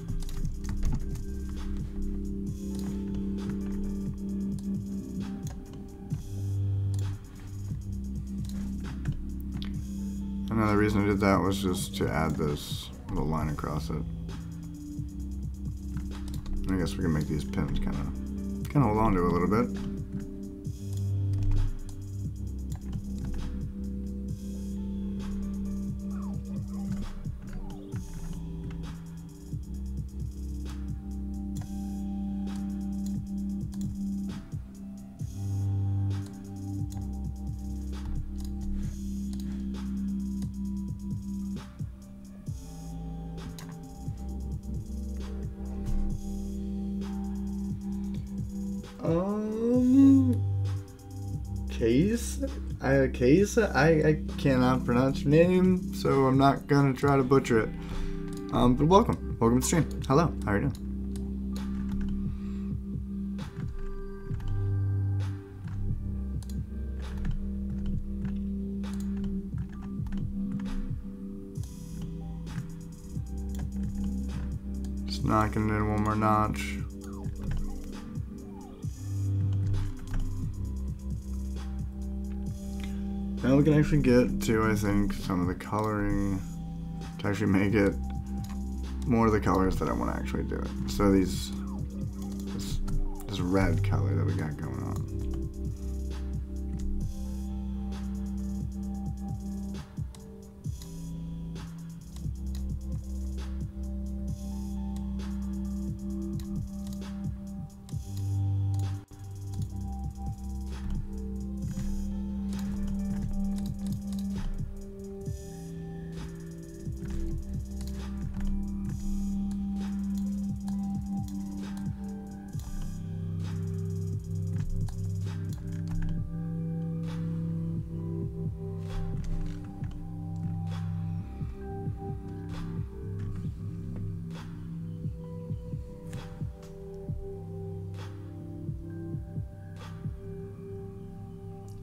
Another reason I did that was just to add this little line across it. I guess we can make these pins kind of, kind of hold on to a little bit. Um, Case, I Case, I I cannot pronounce your name, so I'm not gonna try to butcher it. Um, but welcome, welcome to the stream. Hello, how are you doing? Just knocking it in one more notch. Now we can actually get to, I think, some of the coloring to actually make it more of the colors that I want to actually do it. So these, this, this red color that we got going on.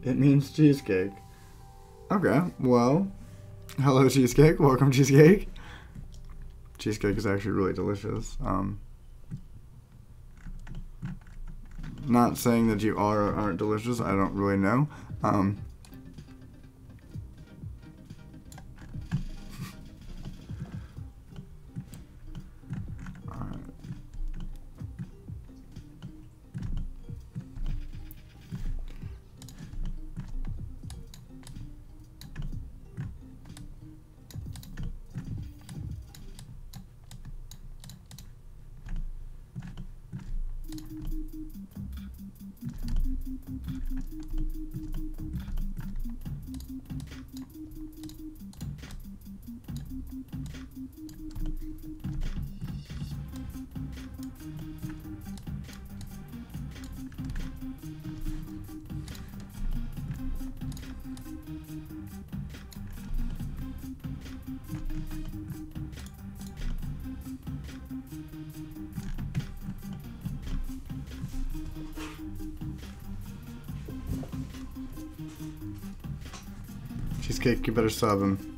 It means cheesecake. Okay, well, hello cheesecake, welcome cheesecake. cheesecake is actually really delicious. Um, not saying that you are or aren't delicious, I don't really know. Um, Cheesecake, you better sub him.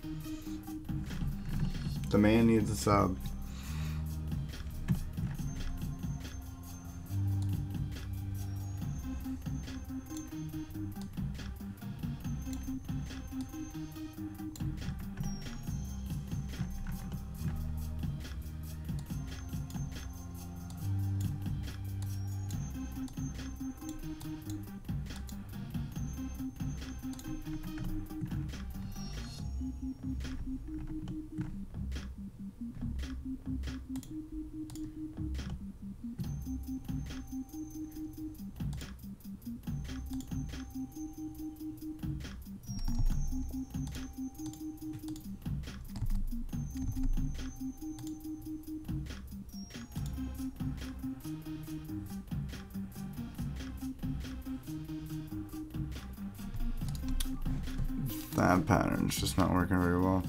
The man needs a sub. That pattern's just not working very well.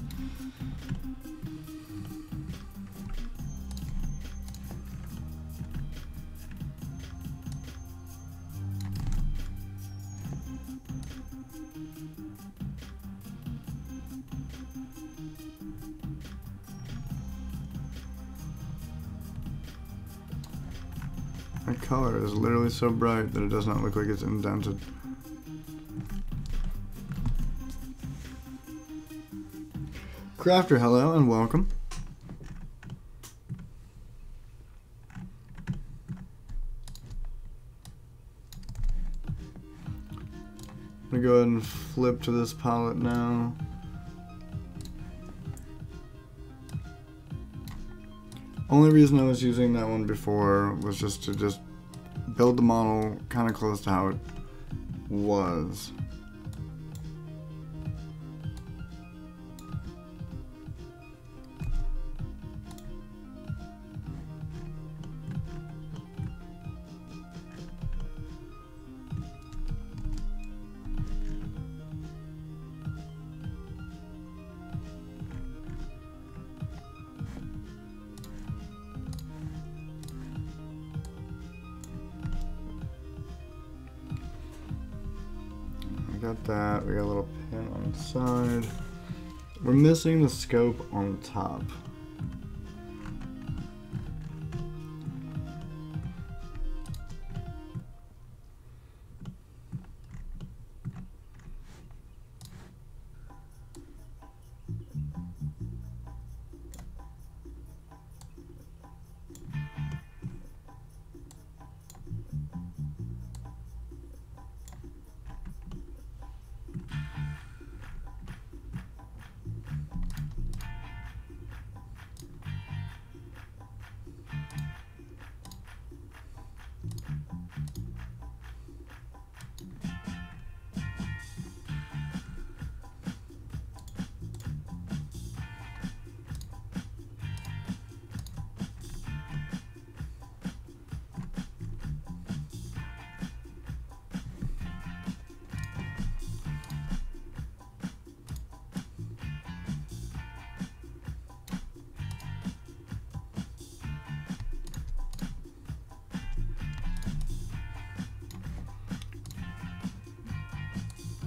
The color is literally so bright that it does not look like it's indented. Crafter, hello and welcome. I'm gonna go ahead and flip to this palette now. Only reason I was using that one before was just to just build the model kind of close to how it was. Got that. We got a little pin on the side. We're missing the scope on the top.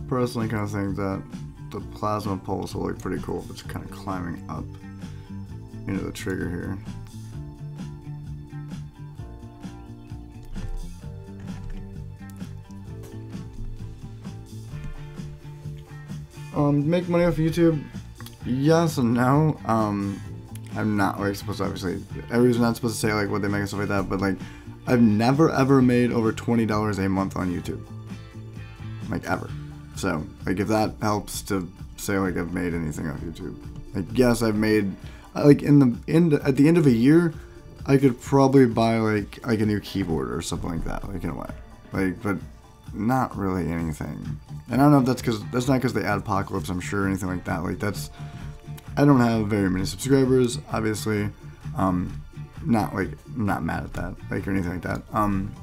Personally, kind of think that the plasma poles will look pretty cool if it's kind of climbing up. into the trigger here. Um, make money off YouTube? Yes and no. Um, I'm not like supposed to, obviously, everybody's not supposed to say like what they make and stuff like that, but like, I've never ever made over twenty dollars a month on YouTube. Like, ever. So, like, if that helps to say like I've made anything on YouTube. Like, yes, I've made, like, in the end, at the end of a year, I could probably buy like, like a new keyboard or something like that, like, in a way. Like, but not really anything. And I don't know if that's because, that's not because they add apocalypse, I'm sure, or anything like that. Like, that's, I don't have very many subscribers, obviously. Um, not like, I'm not mad at that, like, or anything like that. Um,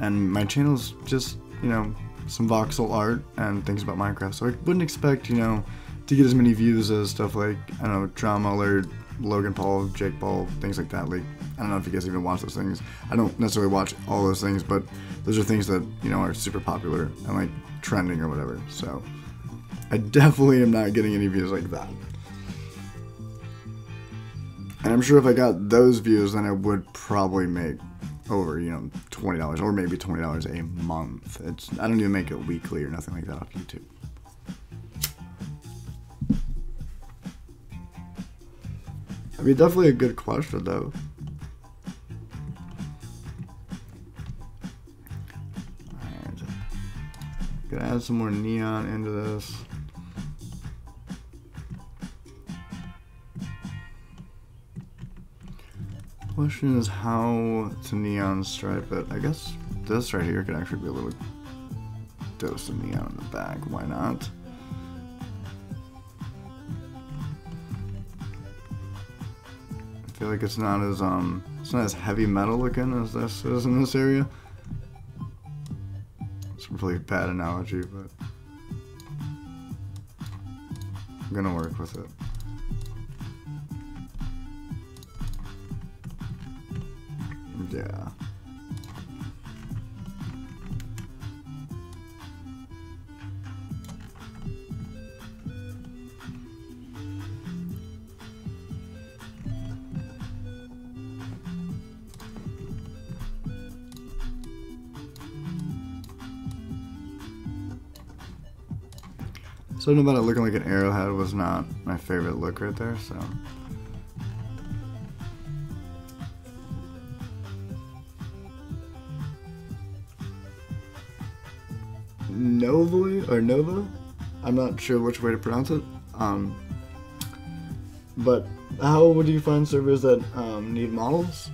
and my channel's just, you know, some voxel art and things about Minecraft, so I wouldn't expect, you know, to get as many views as stuff like, I don't know, Drama Alert, Logan Paul, Jake Paul, things like that. Like, I don't know if you guys even watch those things. I don't necessarily watch all those things, but those are things that, you know, are super popular and like trending or whatever. So I definitely am not getting any views like that. And I'm sure if I got those views, then I would probably make over, you know, twenty dollars or maybe twenty dollars a month. It's, I don't even make it weekly or nothing like that off YouTube. I mean, definitely a good question though. Alright. Gonna add some more neon into this. Question is how to neon stripe it. I guess this right here could actually be a little dose of neon in the back. Why not? I feel like it's not as um it's not as heavy metal looking as this is in this area. It's a really bad analogy, but I'm gonna work with it. Yeah. Something about it looking like an arrowhead was not my favorite look right there, so. Novoy or Nova? I'm not sure which way to pronounce it. Um, but how would you find servers that um, need models?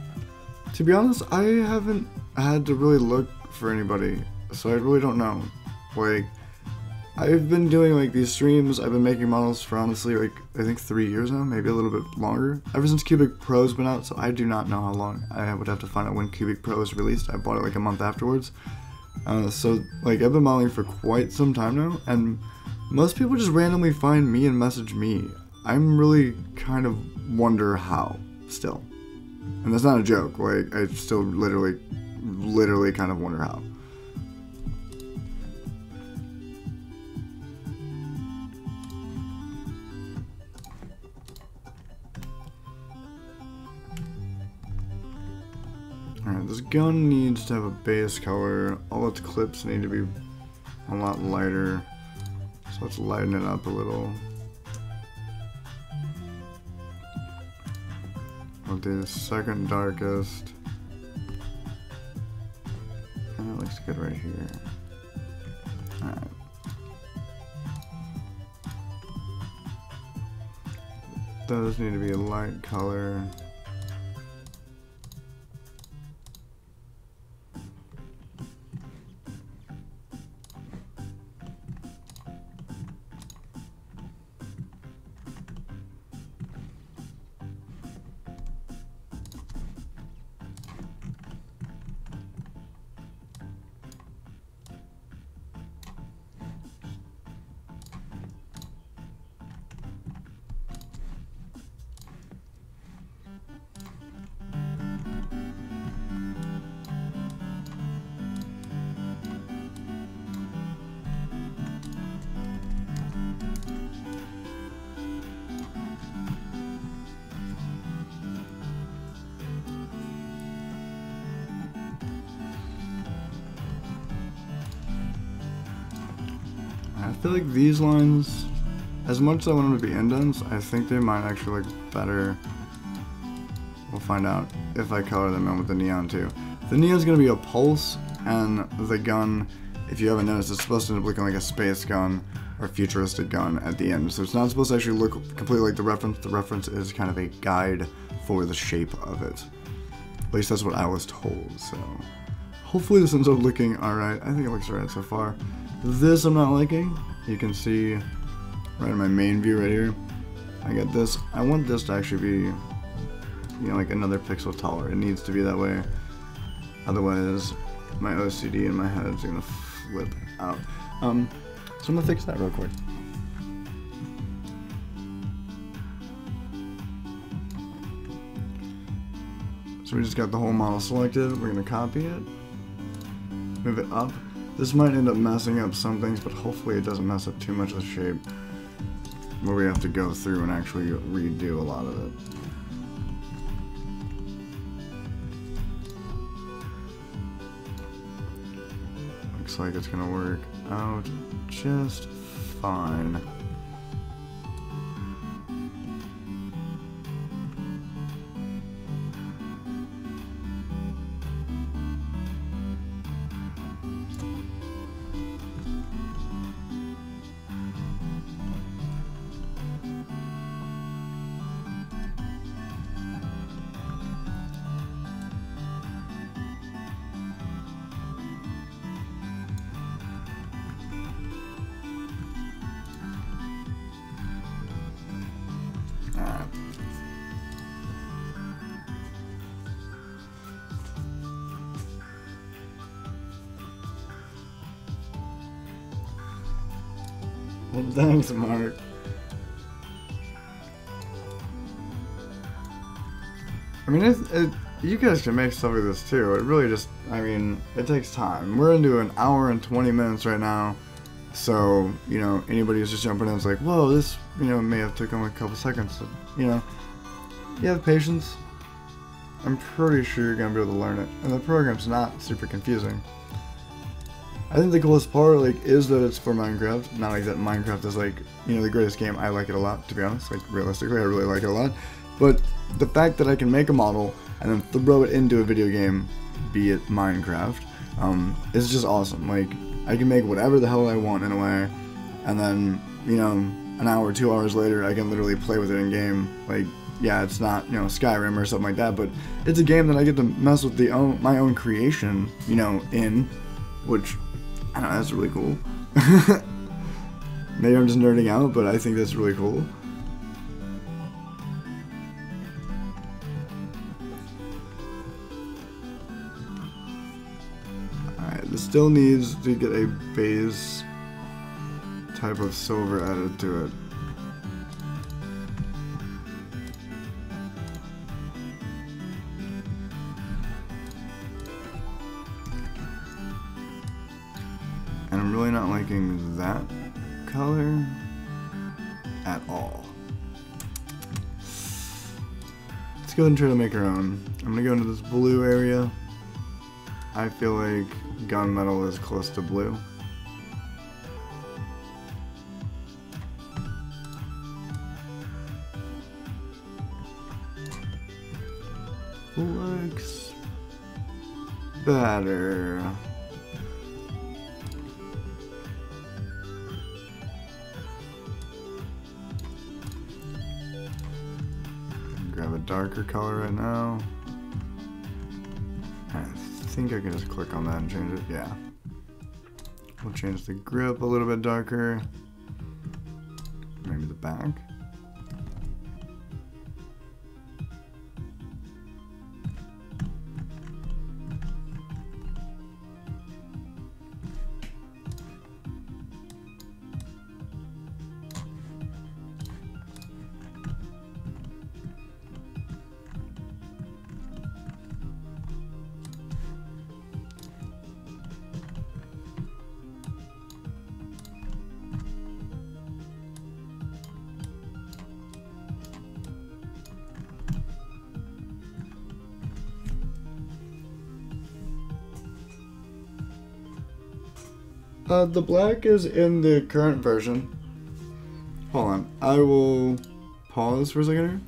To be honest, I haven't had to really look for anybody, so I really don't know. Like, I've been doing like these streams, I've been making models for honestly like, I think three years now, maybe a little bit longer. Ever since Cubik Pro's been out, so I do not know how long. I would have to find out when Cubik Pro was released. I bought it like a month afterwards. Uh, so like I've been modeling for quite some time now, and most people just randomly find me and message me. I'm really kind of wonder how, still. And that's not a joke, like I still literally, literally kind of wonder how. Alright, this gun needs to have a base color, all its clips need to be a lot lighter, so let's lighten it up a little. We'll do the second darkest, and it looks good right here. Alright. Those need to be a light color. I feel like these lines, as much as I want them to be indents, I think they might actually look better. We'll find out if I color them in with the neon too. The neon's gonna be a pulse, and the gun, if you haven't noticed, it's supposed to look like a space gun or futuristic gun at the end. So it's not supposed to actually look completely like the reference. The reference is kind of a guide for the shape of it. At least that's what I was told, so. Hopefully this ends up looking all right. I think it looks all right so far. This I'm not liking. You can see right in my main view right here. I got this. I want this to actually be, you know, like another pixel taller. It needs to be that way. Otherwise, my O C D in my head is gonna flip out. Um, so I'm gonna fix that real quick. So we just got the whole model selected. We're gonna copy it, move it up. This might end up messing up some things, but hopefully it doesn't mess up too much of the shape where we have to go through and actually redo a lot of it. Looks like it's gonna work out just fine. Well, thanks, Mark. I mean, it's, it, you guys can make stuff like this too. It really just, I mean, it takes time. We're into an hour and twenty minutes right now. So, you know, anybody who's just jumping in is like, whoa, this, you know, may have taken a couple seconds. To, you know, you have patience. I'm pretty sure you're going to be able to learn it. And the program's not super confusing. I think the coolest part, like, is that it's for Minecraft. Not like that Minecraft is, like, you know, the greatest game. I like it a lot, to be honest. Like, realistically, I really like it a lot. But the fact that I can make a model and then throw it into a video game, be it Minecraft, um, is just awesome. Like, I can make whatever the hell I want in a way, and then, you know, an hour, two hours later, I can literally play with it in game. Like, yeah, it's not, you know, Skyrim or something like that, but it's a game that I get to mess with the own, my own creation, you know, in, which... I don't know, that's really cool. Maybe I'm just nerding out, but I think that's really cool. Alright, this still needs to get a base type of silver added to it. That color at all. Let's go ahead and try to make our own. I'm gonna go into this blue area. I feel like gunmetal is close to blue. Looks better. Darker color right now. I think I can just click on that and change it. Yeah. We'll change the grip a little bit darker. Maybe the back. Uh, the black is in the current version. Hold on, I will pause for a second here.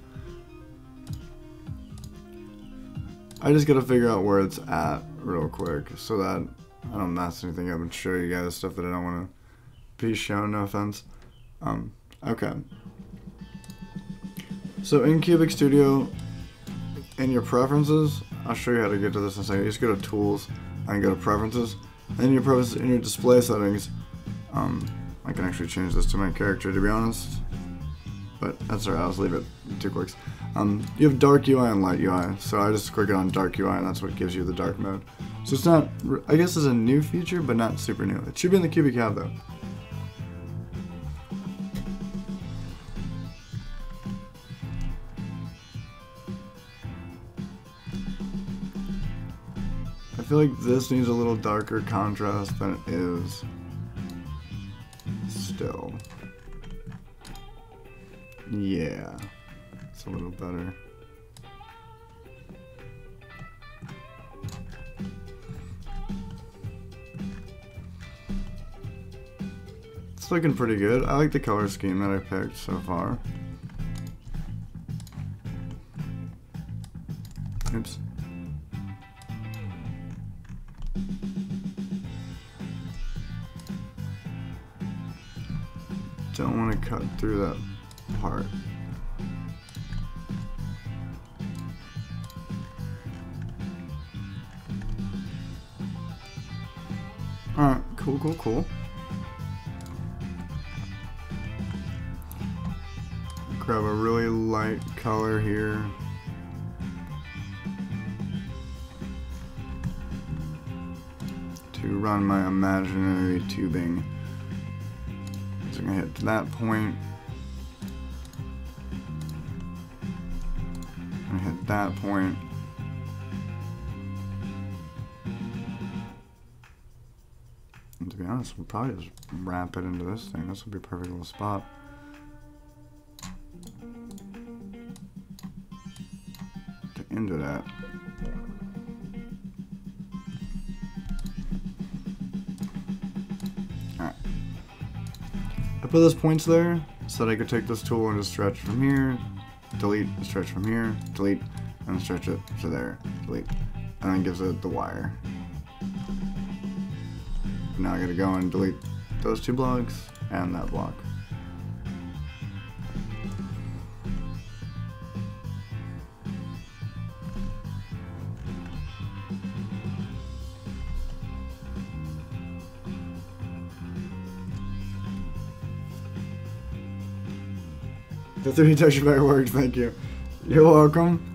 I just gotta figure out where it's at real quick so that I don't mess anything up and show you guys stuff that I don't want to be shown, no offense. Um, okay. So in Cubik Studio, in your preferences, I'll show you how to get to this in a second. You just go to Tools and go to Preferences. Then your preferences in your display settings. Um, I can actually change this to my character, to be honest. But that's alright, I'll just leave it. Two clicks. Um, you have dark U I and light U I, so I just click it on dark U I, and that's what gives you the dark mode. So it's not, I guess it's a new feature, but not super new. It should be in the Cubik app though. I feel like this needs a little darker contrast than it is still. Yeah, it's a little better. It's looking pretty good. I like the color scheme that I picked so far. Oops. Don't want to cut through that part. Alright, cool, cool, cool. Grab a really light color here. To run my imaginary tubing. So I'm gonna hit to that point. I'm gonna hit that point. And to be honest, we'll probably just wrap it into this thing. This would be a perfect little spot. To end it at. Alright. I put those points there so that I could take this tool and just stretch from here. Delete, stretch from here, delete, and stretch it to there, delete, and then gives it the wire. Now I gotta go and delete those two blocks and that block. The three D texture pack worked, thank you. You're welcome.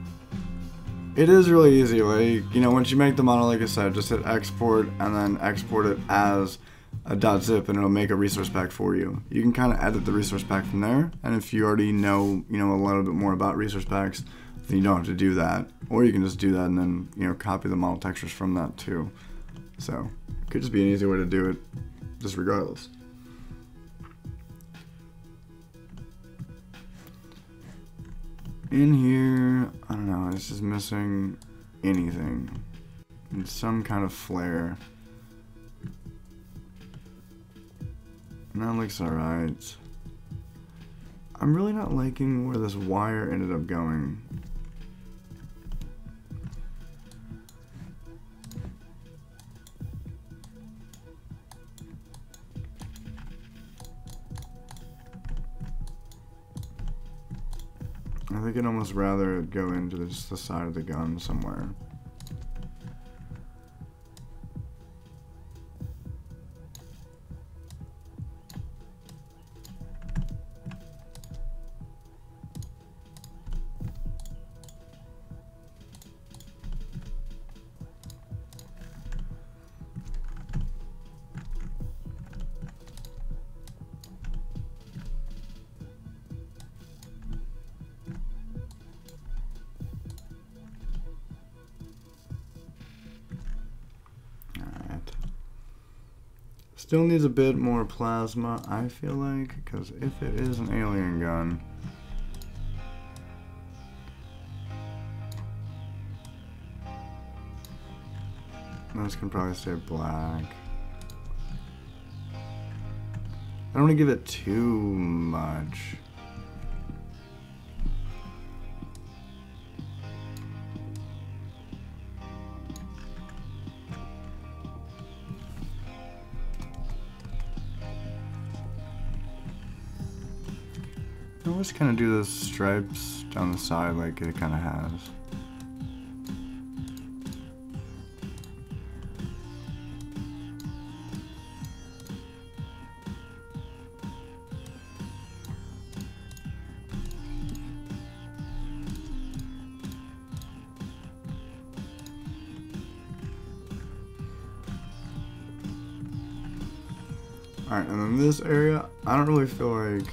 It is really easy, like, you know, once you make the model, like I said, just hit export and then export it as a .zip and it'll make a resource pack for you. You can kind of edit the resource pack from there, and if you already know, you know, a little bit more about resource packs, then you don't have to do that. Or you can just do that and then, you know, copy the model textures from that too. So, it could just be an easy way to do it, just regardless. In here, I don't know, this is missing anything. It's some kind of flare. And that looks alright. I'm really not liking where this wire ended up going. I think I'd almost rather go into just the side of the gun somewhere. Still needs a bit more plasma, I feel like, because if it is an alien gun, this can probably stay black. don't want to give it too much. I always kind of do those stripes down the side like it kind of has. Alright, and then this area, I don't really feel like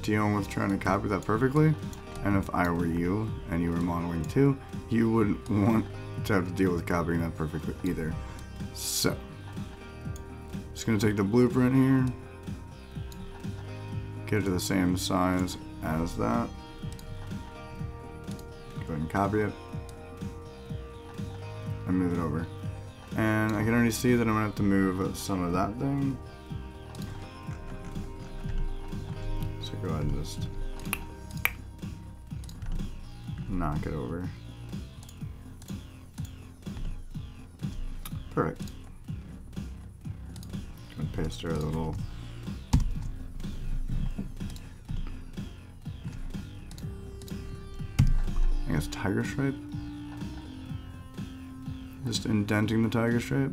dealing with trying to copy that perfectly, and if I were you, and you were modeling too, you wouldn't want to have to deal with copying that perfectly either. So, just going to take the blueprint here, get it to the same size as that, go ahead and copy it, and move it over. And I can already see that I'm going to have to move some of that thing. Go ahead and just knock it over. Perfect. I'm gonna paste her a little. I guess tiger stripe. Just indenting the tiger stripe.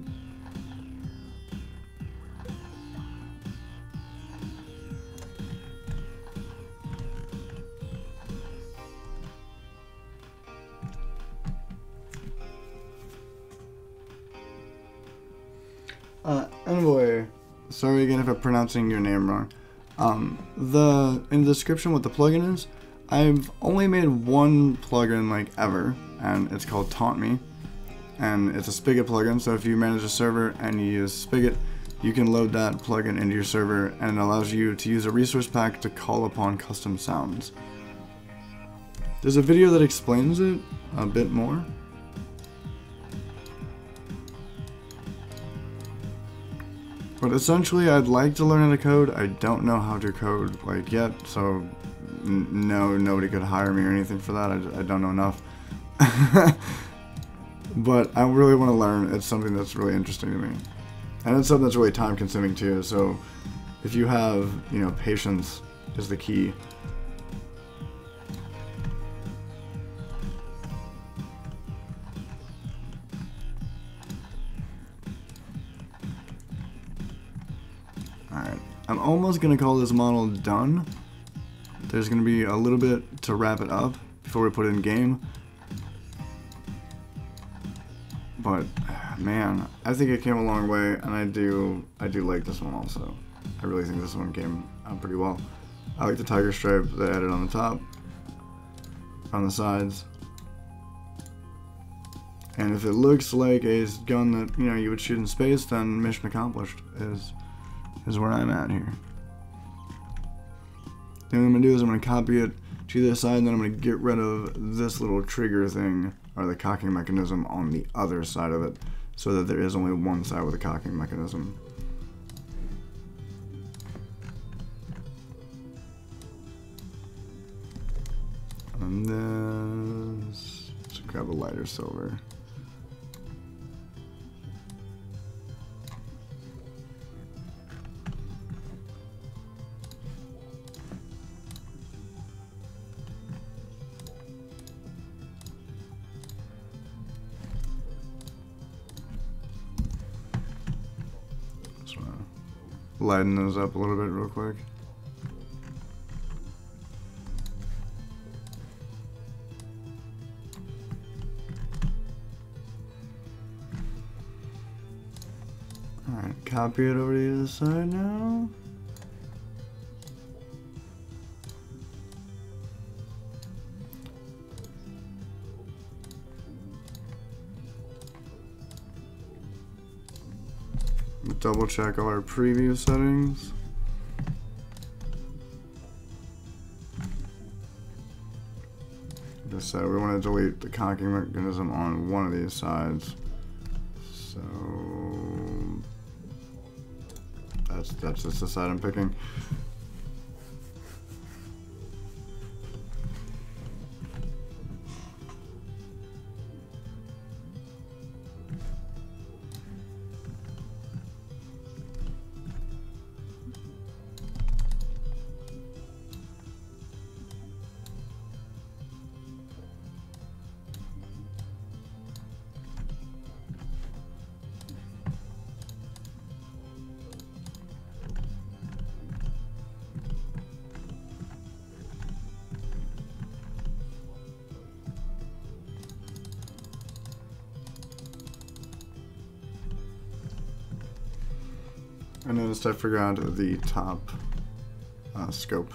Sorry again if I'm pronouncing your name wrong. Um, the in the description what the plugin is, I've only made one plugin like ever, and it's called Taunt Me, and it's a Spigot plugin. So if you manage a server and you use Spigot, you can load that plugin into your server, and it allows you to use a resource pack to call upon custom sounds. There's a video that explains it a bit more. But essentially, I'd like to learn how to code. I don't know how to code like yet, so n no, nobody could hire me or anything for that. I, I don't know enough. But I really want to learn. It's something that's really interesting to me, and it's something that's really time-consuming too. So, if you have, you know, patience is the key. I'm almost going to call this model done. There's going to be a little bit to wrap it up before we put it in game. But man, I think it came a long way, and I do I do like this one also. I really think this one came out pretty well. I like the tiger stripe that I added on the top, on the sides. And if it looks like a gun that, you know, you would shoot in space, then mission accomplished is is where I'm at here. Then what I'm gonna do is I'm gonna copy it to this side, and then I'm gonna get rid of this little trigger thing, or the cocking mechanism on the other side of it, so that there is only one side with a cocking mechanism. And then let's grab a lighter silver. Lighten those up a little bit real quick. Alright, copy it over to the other side now. Double check all our preview settings. Just so we want to delete the cocking mechanism on one of these sides. So that's that's that's just the side I'm picking. I noticed I forgot the top uh, scope.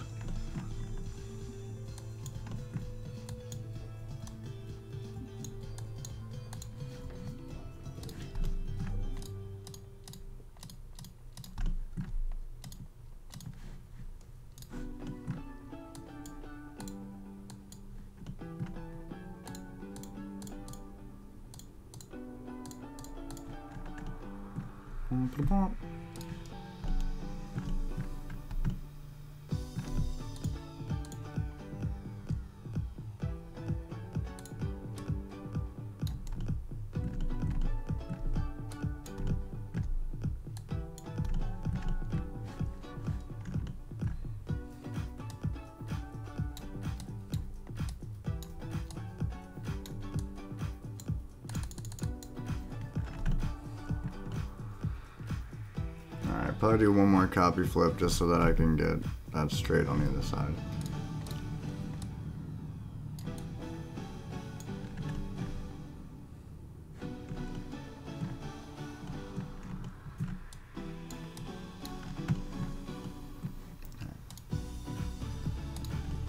I'll do one more copy flip just so that I can get that straight on the other side.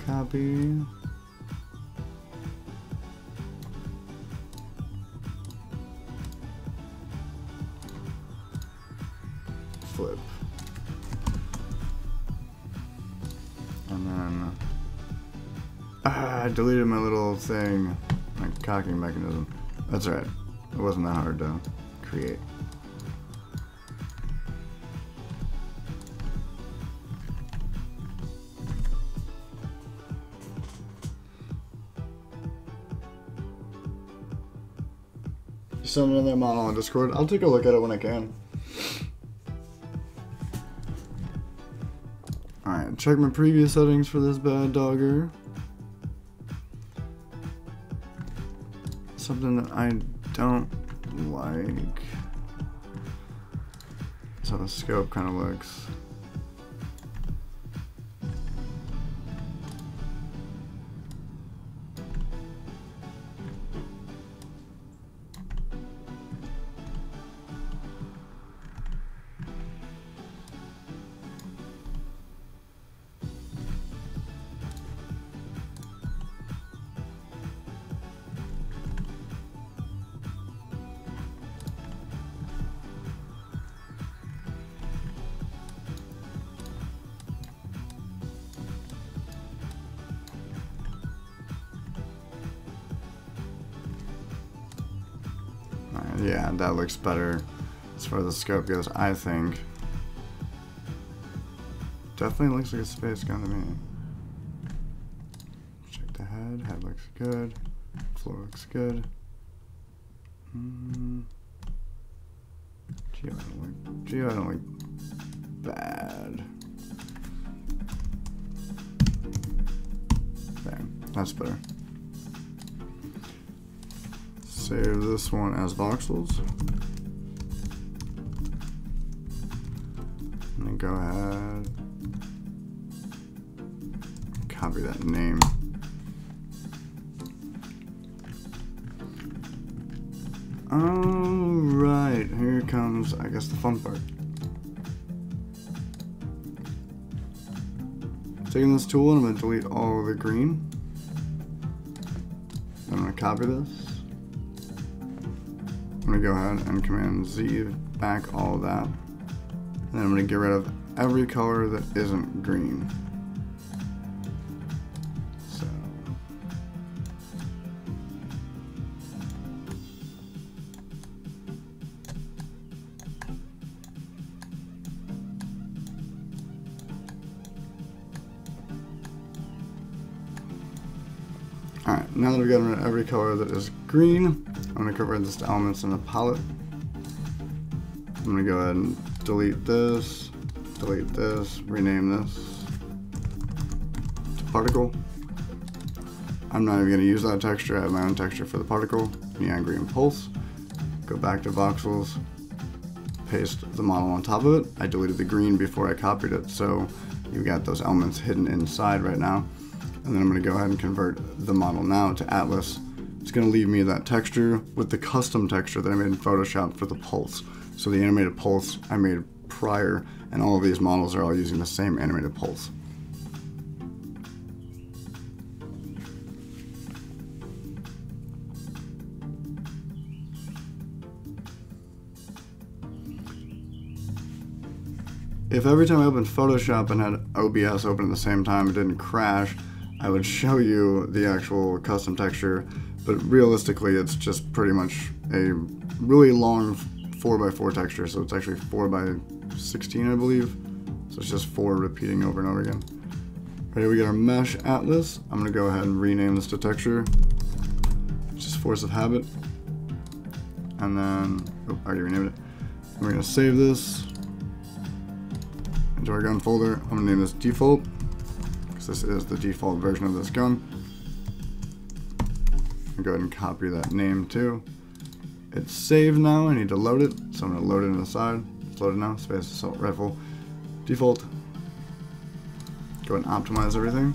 Copy. Flip. And then ah, I deleted my little thing, my cocking mechanism. That's right. It wasn't that hard to create. Send another model on Discord. I'll take a look at it when I can. Check my previous settings for this bad dogger. Something that I don't like. That's how the scope kind of looks. Yeah, that looks better as far as the scope goes, I think. Definitely looks like a space gun to me. Check the head. Head looks good. Floor looks good. Mm. Geo don't look, Geo don't look bad. There, that's better. Save this one as voxels. And then go ahead and copy that name. Alright, here comes, I guess, the fun part. Taking this tool and I'm going to delete all of the green. I'm going to copy this. I'm going to go ahead and Command Z back all that, and I'm going to get rid of every color that isn't green. So, Alright, now that I've gotten rid of every color that is green, I'm going to convert this to elements in a palette. I'm going to go ahead and delete this, delete this, rename this to particle. I'm not even going to use that texture, I have my own texture for the particle, neon green pulse. Go back to voxels, paste the model on top of it. I deleted the green before I copied it, so you've got those elements hidden inside right now. And then I'm going to go ahead and convert the model now to Atlas. It's going to leave me that texture with the custom texture that I made in Photoshop for the pulse. So the animated pulse I made prior, and all of these models are all using the same animated pulse. If every time I opened Photoshop and had O B S open at the same time, it didn't crash, I would show you the actual custom texture, but realistically it's just pretty much a really long four by four texture, so it's actually four by sixteen, I believe. So it's just four repeating over and over again. Right here we get our mesh atlas. I'm gonna go ahead and rename this to texture, just force of habit. And then, oh, I already renamed it. And we're gonna save this into our gun folder. I'm gonna name this default, because this is the default version of this gun. I'll go ahead and copy that name too. It's saved now, I need to load it, so I'm gonna load it on the side. It's loaded now, Space Assault Rifle, default. Go ahead and optimize everything.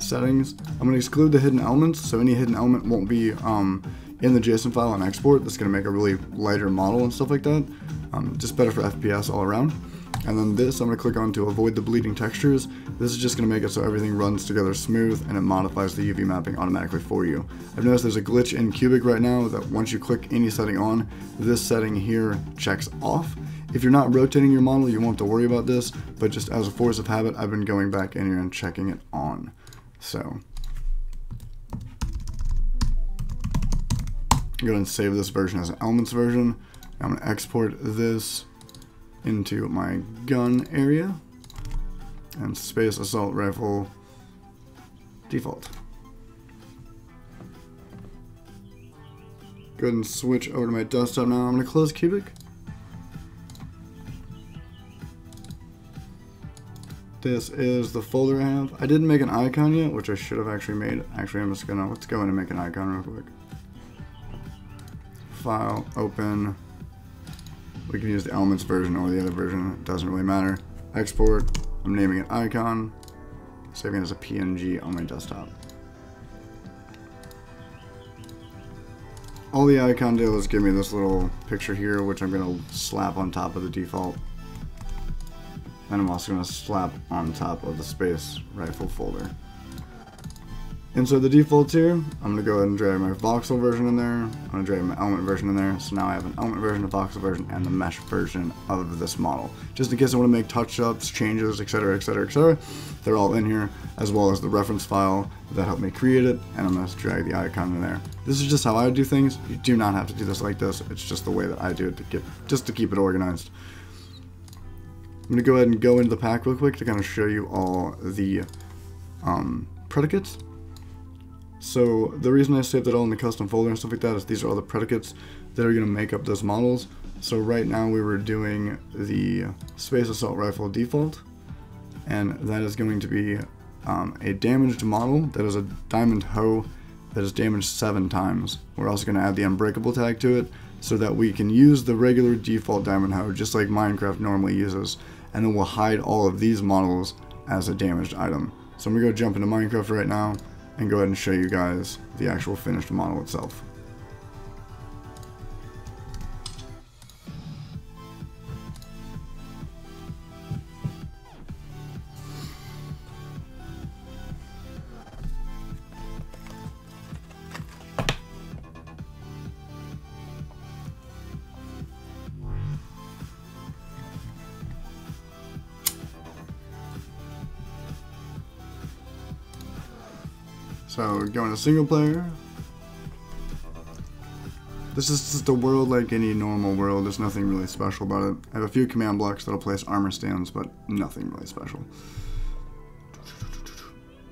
Settings, I'm gonna exclude the hidden elements, so any hidden element won't be um, in the JSON file on export. That's gonna make a really lighter model and stuff like that. Um, just better for F P S all around. And then this I'm going to click on to avoid the bleeding textures. This is just going to make it so everything runs together smooth and it modifies the U V mapping automatically for you. I've noticed there's a glitch in Cubik right now that once you click any setting on, this setting here checks off. If you're not rotating your model, you won't have to worry about this, but just as a force of habit, I've been going back in here and checking it on. So go ahead and save this version as an elements version. I'm going to export this into my gun area and Space Assault Rifle default. Go ahead and switch over to my desktop now. I'm going to close Cubik. This is the folder I have. I didn't make an icon yet, which I should have actually made. Actually, I'm just going to, let's go in and make an icon real quick. File, open. We can use the elements version or the other version, it doesn't really matter. Export, I'm naming it icon, saving it as a P N G on my desktop. All the icon did was give me this little picture here, which I'm gonna slap on top of the default. And I'm also gonna slap on top of the Space Rifle folder. Inside the defaults here, I'm going to go ahead and drag my voxel version in there, I'm going to drag my element version in there, so now I have an element version, a voxel version, and the mesh version of this model. Just in case I want to make touch-ups, changes, etc, etc, et cetera. They're all in here, as well as the reference file that helped me create it, and I'm going to drag the icon in there. This is just how I do things. You do not have to do this like this, it's just the way that I do it to get, just to keep it organized. I'm going to go ahead and go into the pack real quick to kind of show you all the um, predicates. So the reason I saved it all in the custom folder and stuff like that is these are all the predicates that are going to make up those models. So right now we were doing the Space Assault Rifle default, and that is going to be um, a damaged model that is a diamond hoe that is damaged seven times. We're also going to add the unbreakable tag to it so that we can use the regular default diamond hoe just like Minecraft normally uses, and then we'll hide all of these models as a damaged item. So I'm going to go jump into Minecraft right now and go ahead and show you guys the actual finished model itself. So going to single player, this is just a world like any normal world, there's nothing really special about it. I have a few command blocks that'll place armor stands, but nothing really special.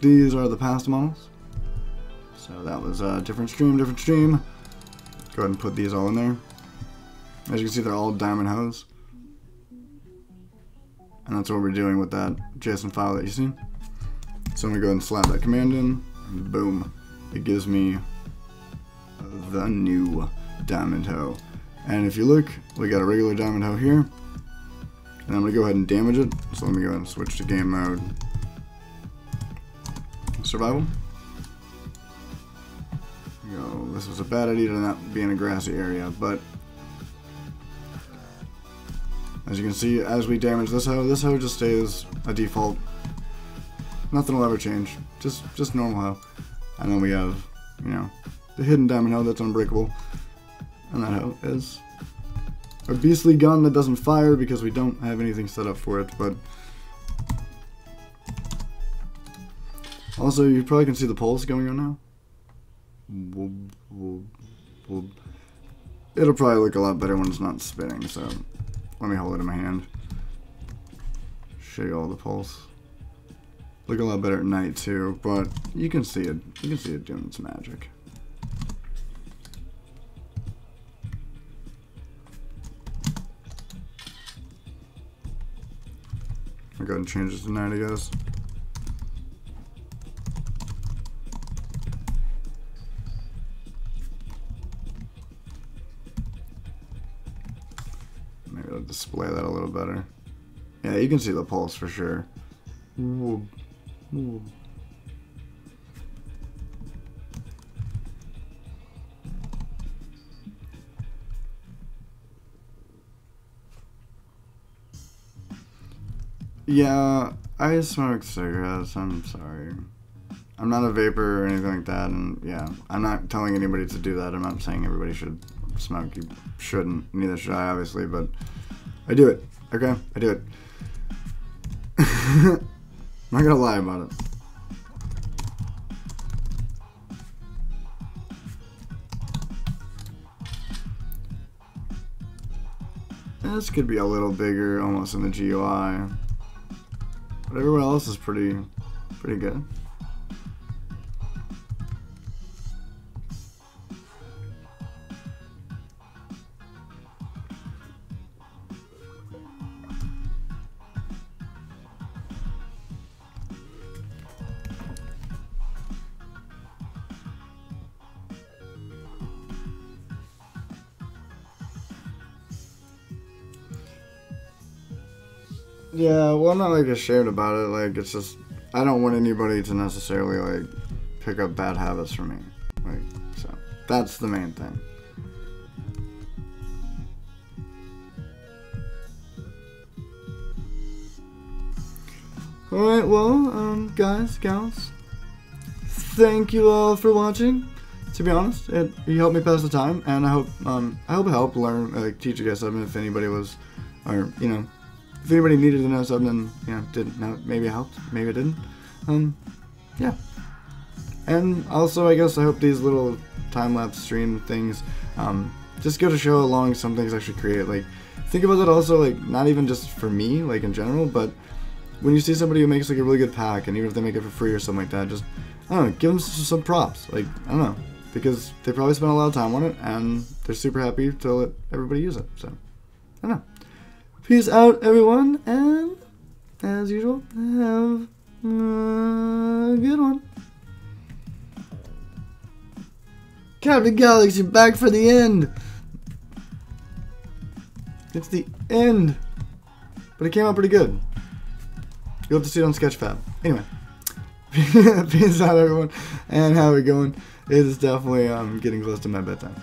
These are the past models. So that was a different stream, different stream. Go ahead and put these all in there. As you can see, they're all diamond hose. And that's what we're doing with that JSON file that you see. So I'm gonna go ahead and slap that command in, and boom. It gives me the new diamond hoe. And if you look, we got a regular diamond hoe here. And I'm gonna go ahead and damage it. So let me go ahead and switch to game mode. Survival. Yo, this was a bad idea to not be in a grassy area, but as you can see, as we damage this hoe, this hoe just stays a default. Nothing will ever change. Just just normal hoe. And then we have, you know, the hidden diamond hoe that's unbreakable. And that hoe is a beastly gun that doesn't fire because we don't have anything set up for it, but also you probably can see the pulse going on now. It'll probably look a lot better when it's not spinning, so let me hold it in my hand. Show you all the pulse. Look a lot better at night too, but you can see it. You can see it doing its magic. I'll go ahead and change this to night, I guess. Maybe I'll display that a little better. Yeah, you can see the pulse for sure. Ooh. Ooh. Yeah, I smoke cigarettes, I'm sorry. I'm not a vapor or anything like that, and yeah, I'm not telling anybody to do that. I'm not saying everybody should smoke. You shouldn't, neither should I, obviously, but I do it, okay? I do it. I'm not gonna lie about it. This could be a little bigger, almost in the G U I. But everyone else is pretty, pretty good. Yeah, well, I'm not, like, ashamed about it, like, it's just, I don't want anybody to necessarily, like, pick up bad habits from me, like, so, that's the main thing. Alright, well, um, guys, gals, thank you all for watching. To be honest, it, you helped me pass the time, and I hope, um, I hope it helped learn, like, teach you guys something if anybody was, or, you know, if anybody needed to know something, you know, didn't know, maybe it helped, maybe it didn't. Um, yeah. And also, I guess I hope these little time-lapse stream things um, just go to show along some things I should create. Like, think about that also, like, not even just for me, like, in general, but when you see somebody who makes, like, a really good pack, and even if they make it for free or something like that, just, I don't know, give them some props. Like, I don't know, because they probably spent a lot of time on it, and they're super happy to let everybody use it. So, I don't know. Peace out, everyone, and as usual, have a good one. Captain Galaxy back for the end. It's the end, but it came out pretty good. You'll have to see it on Sketchfab. Anyway, peace out, everyone, and how we going? It is definitely um, getting close to my bedtime.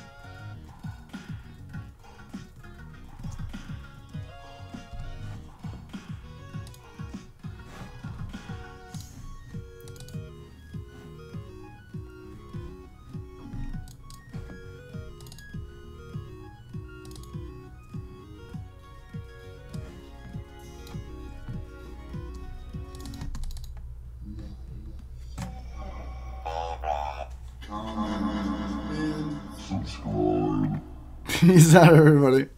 Peace out, everybody.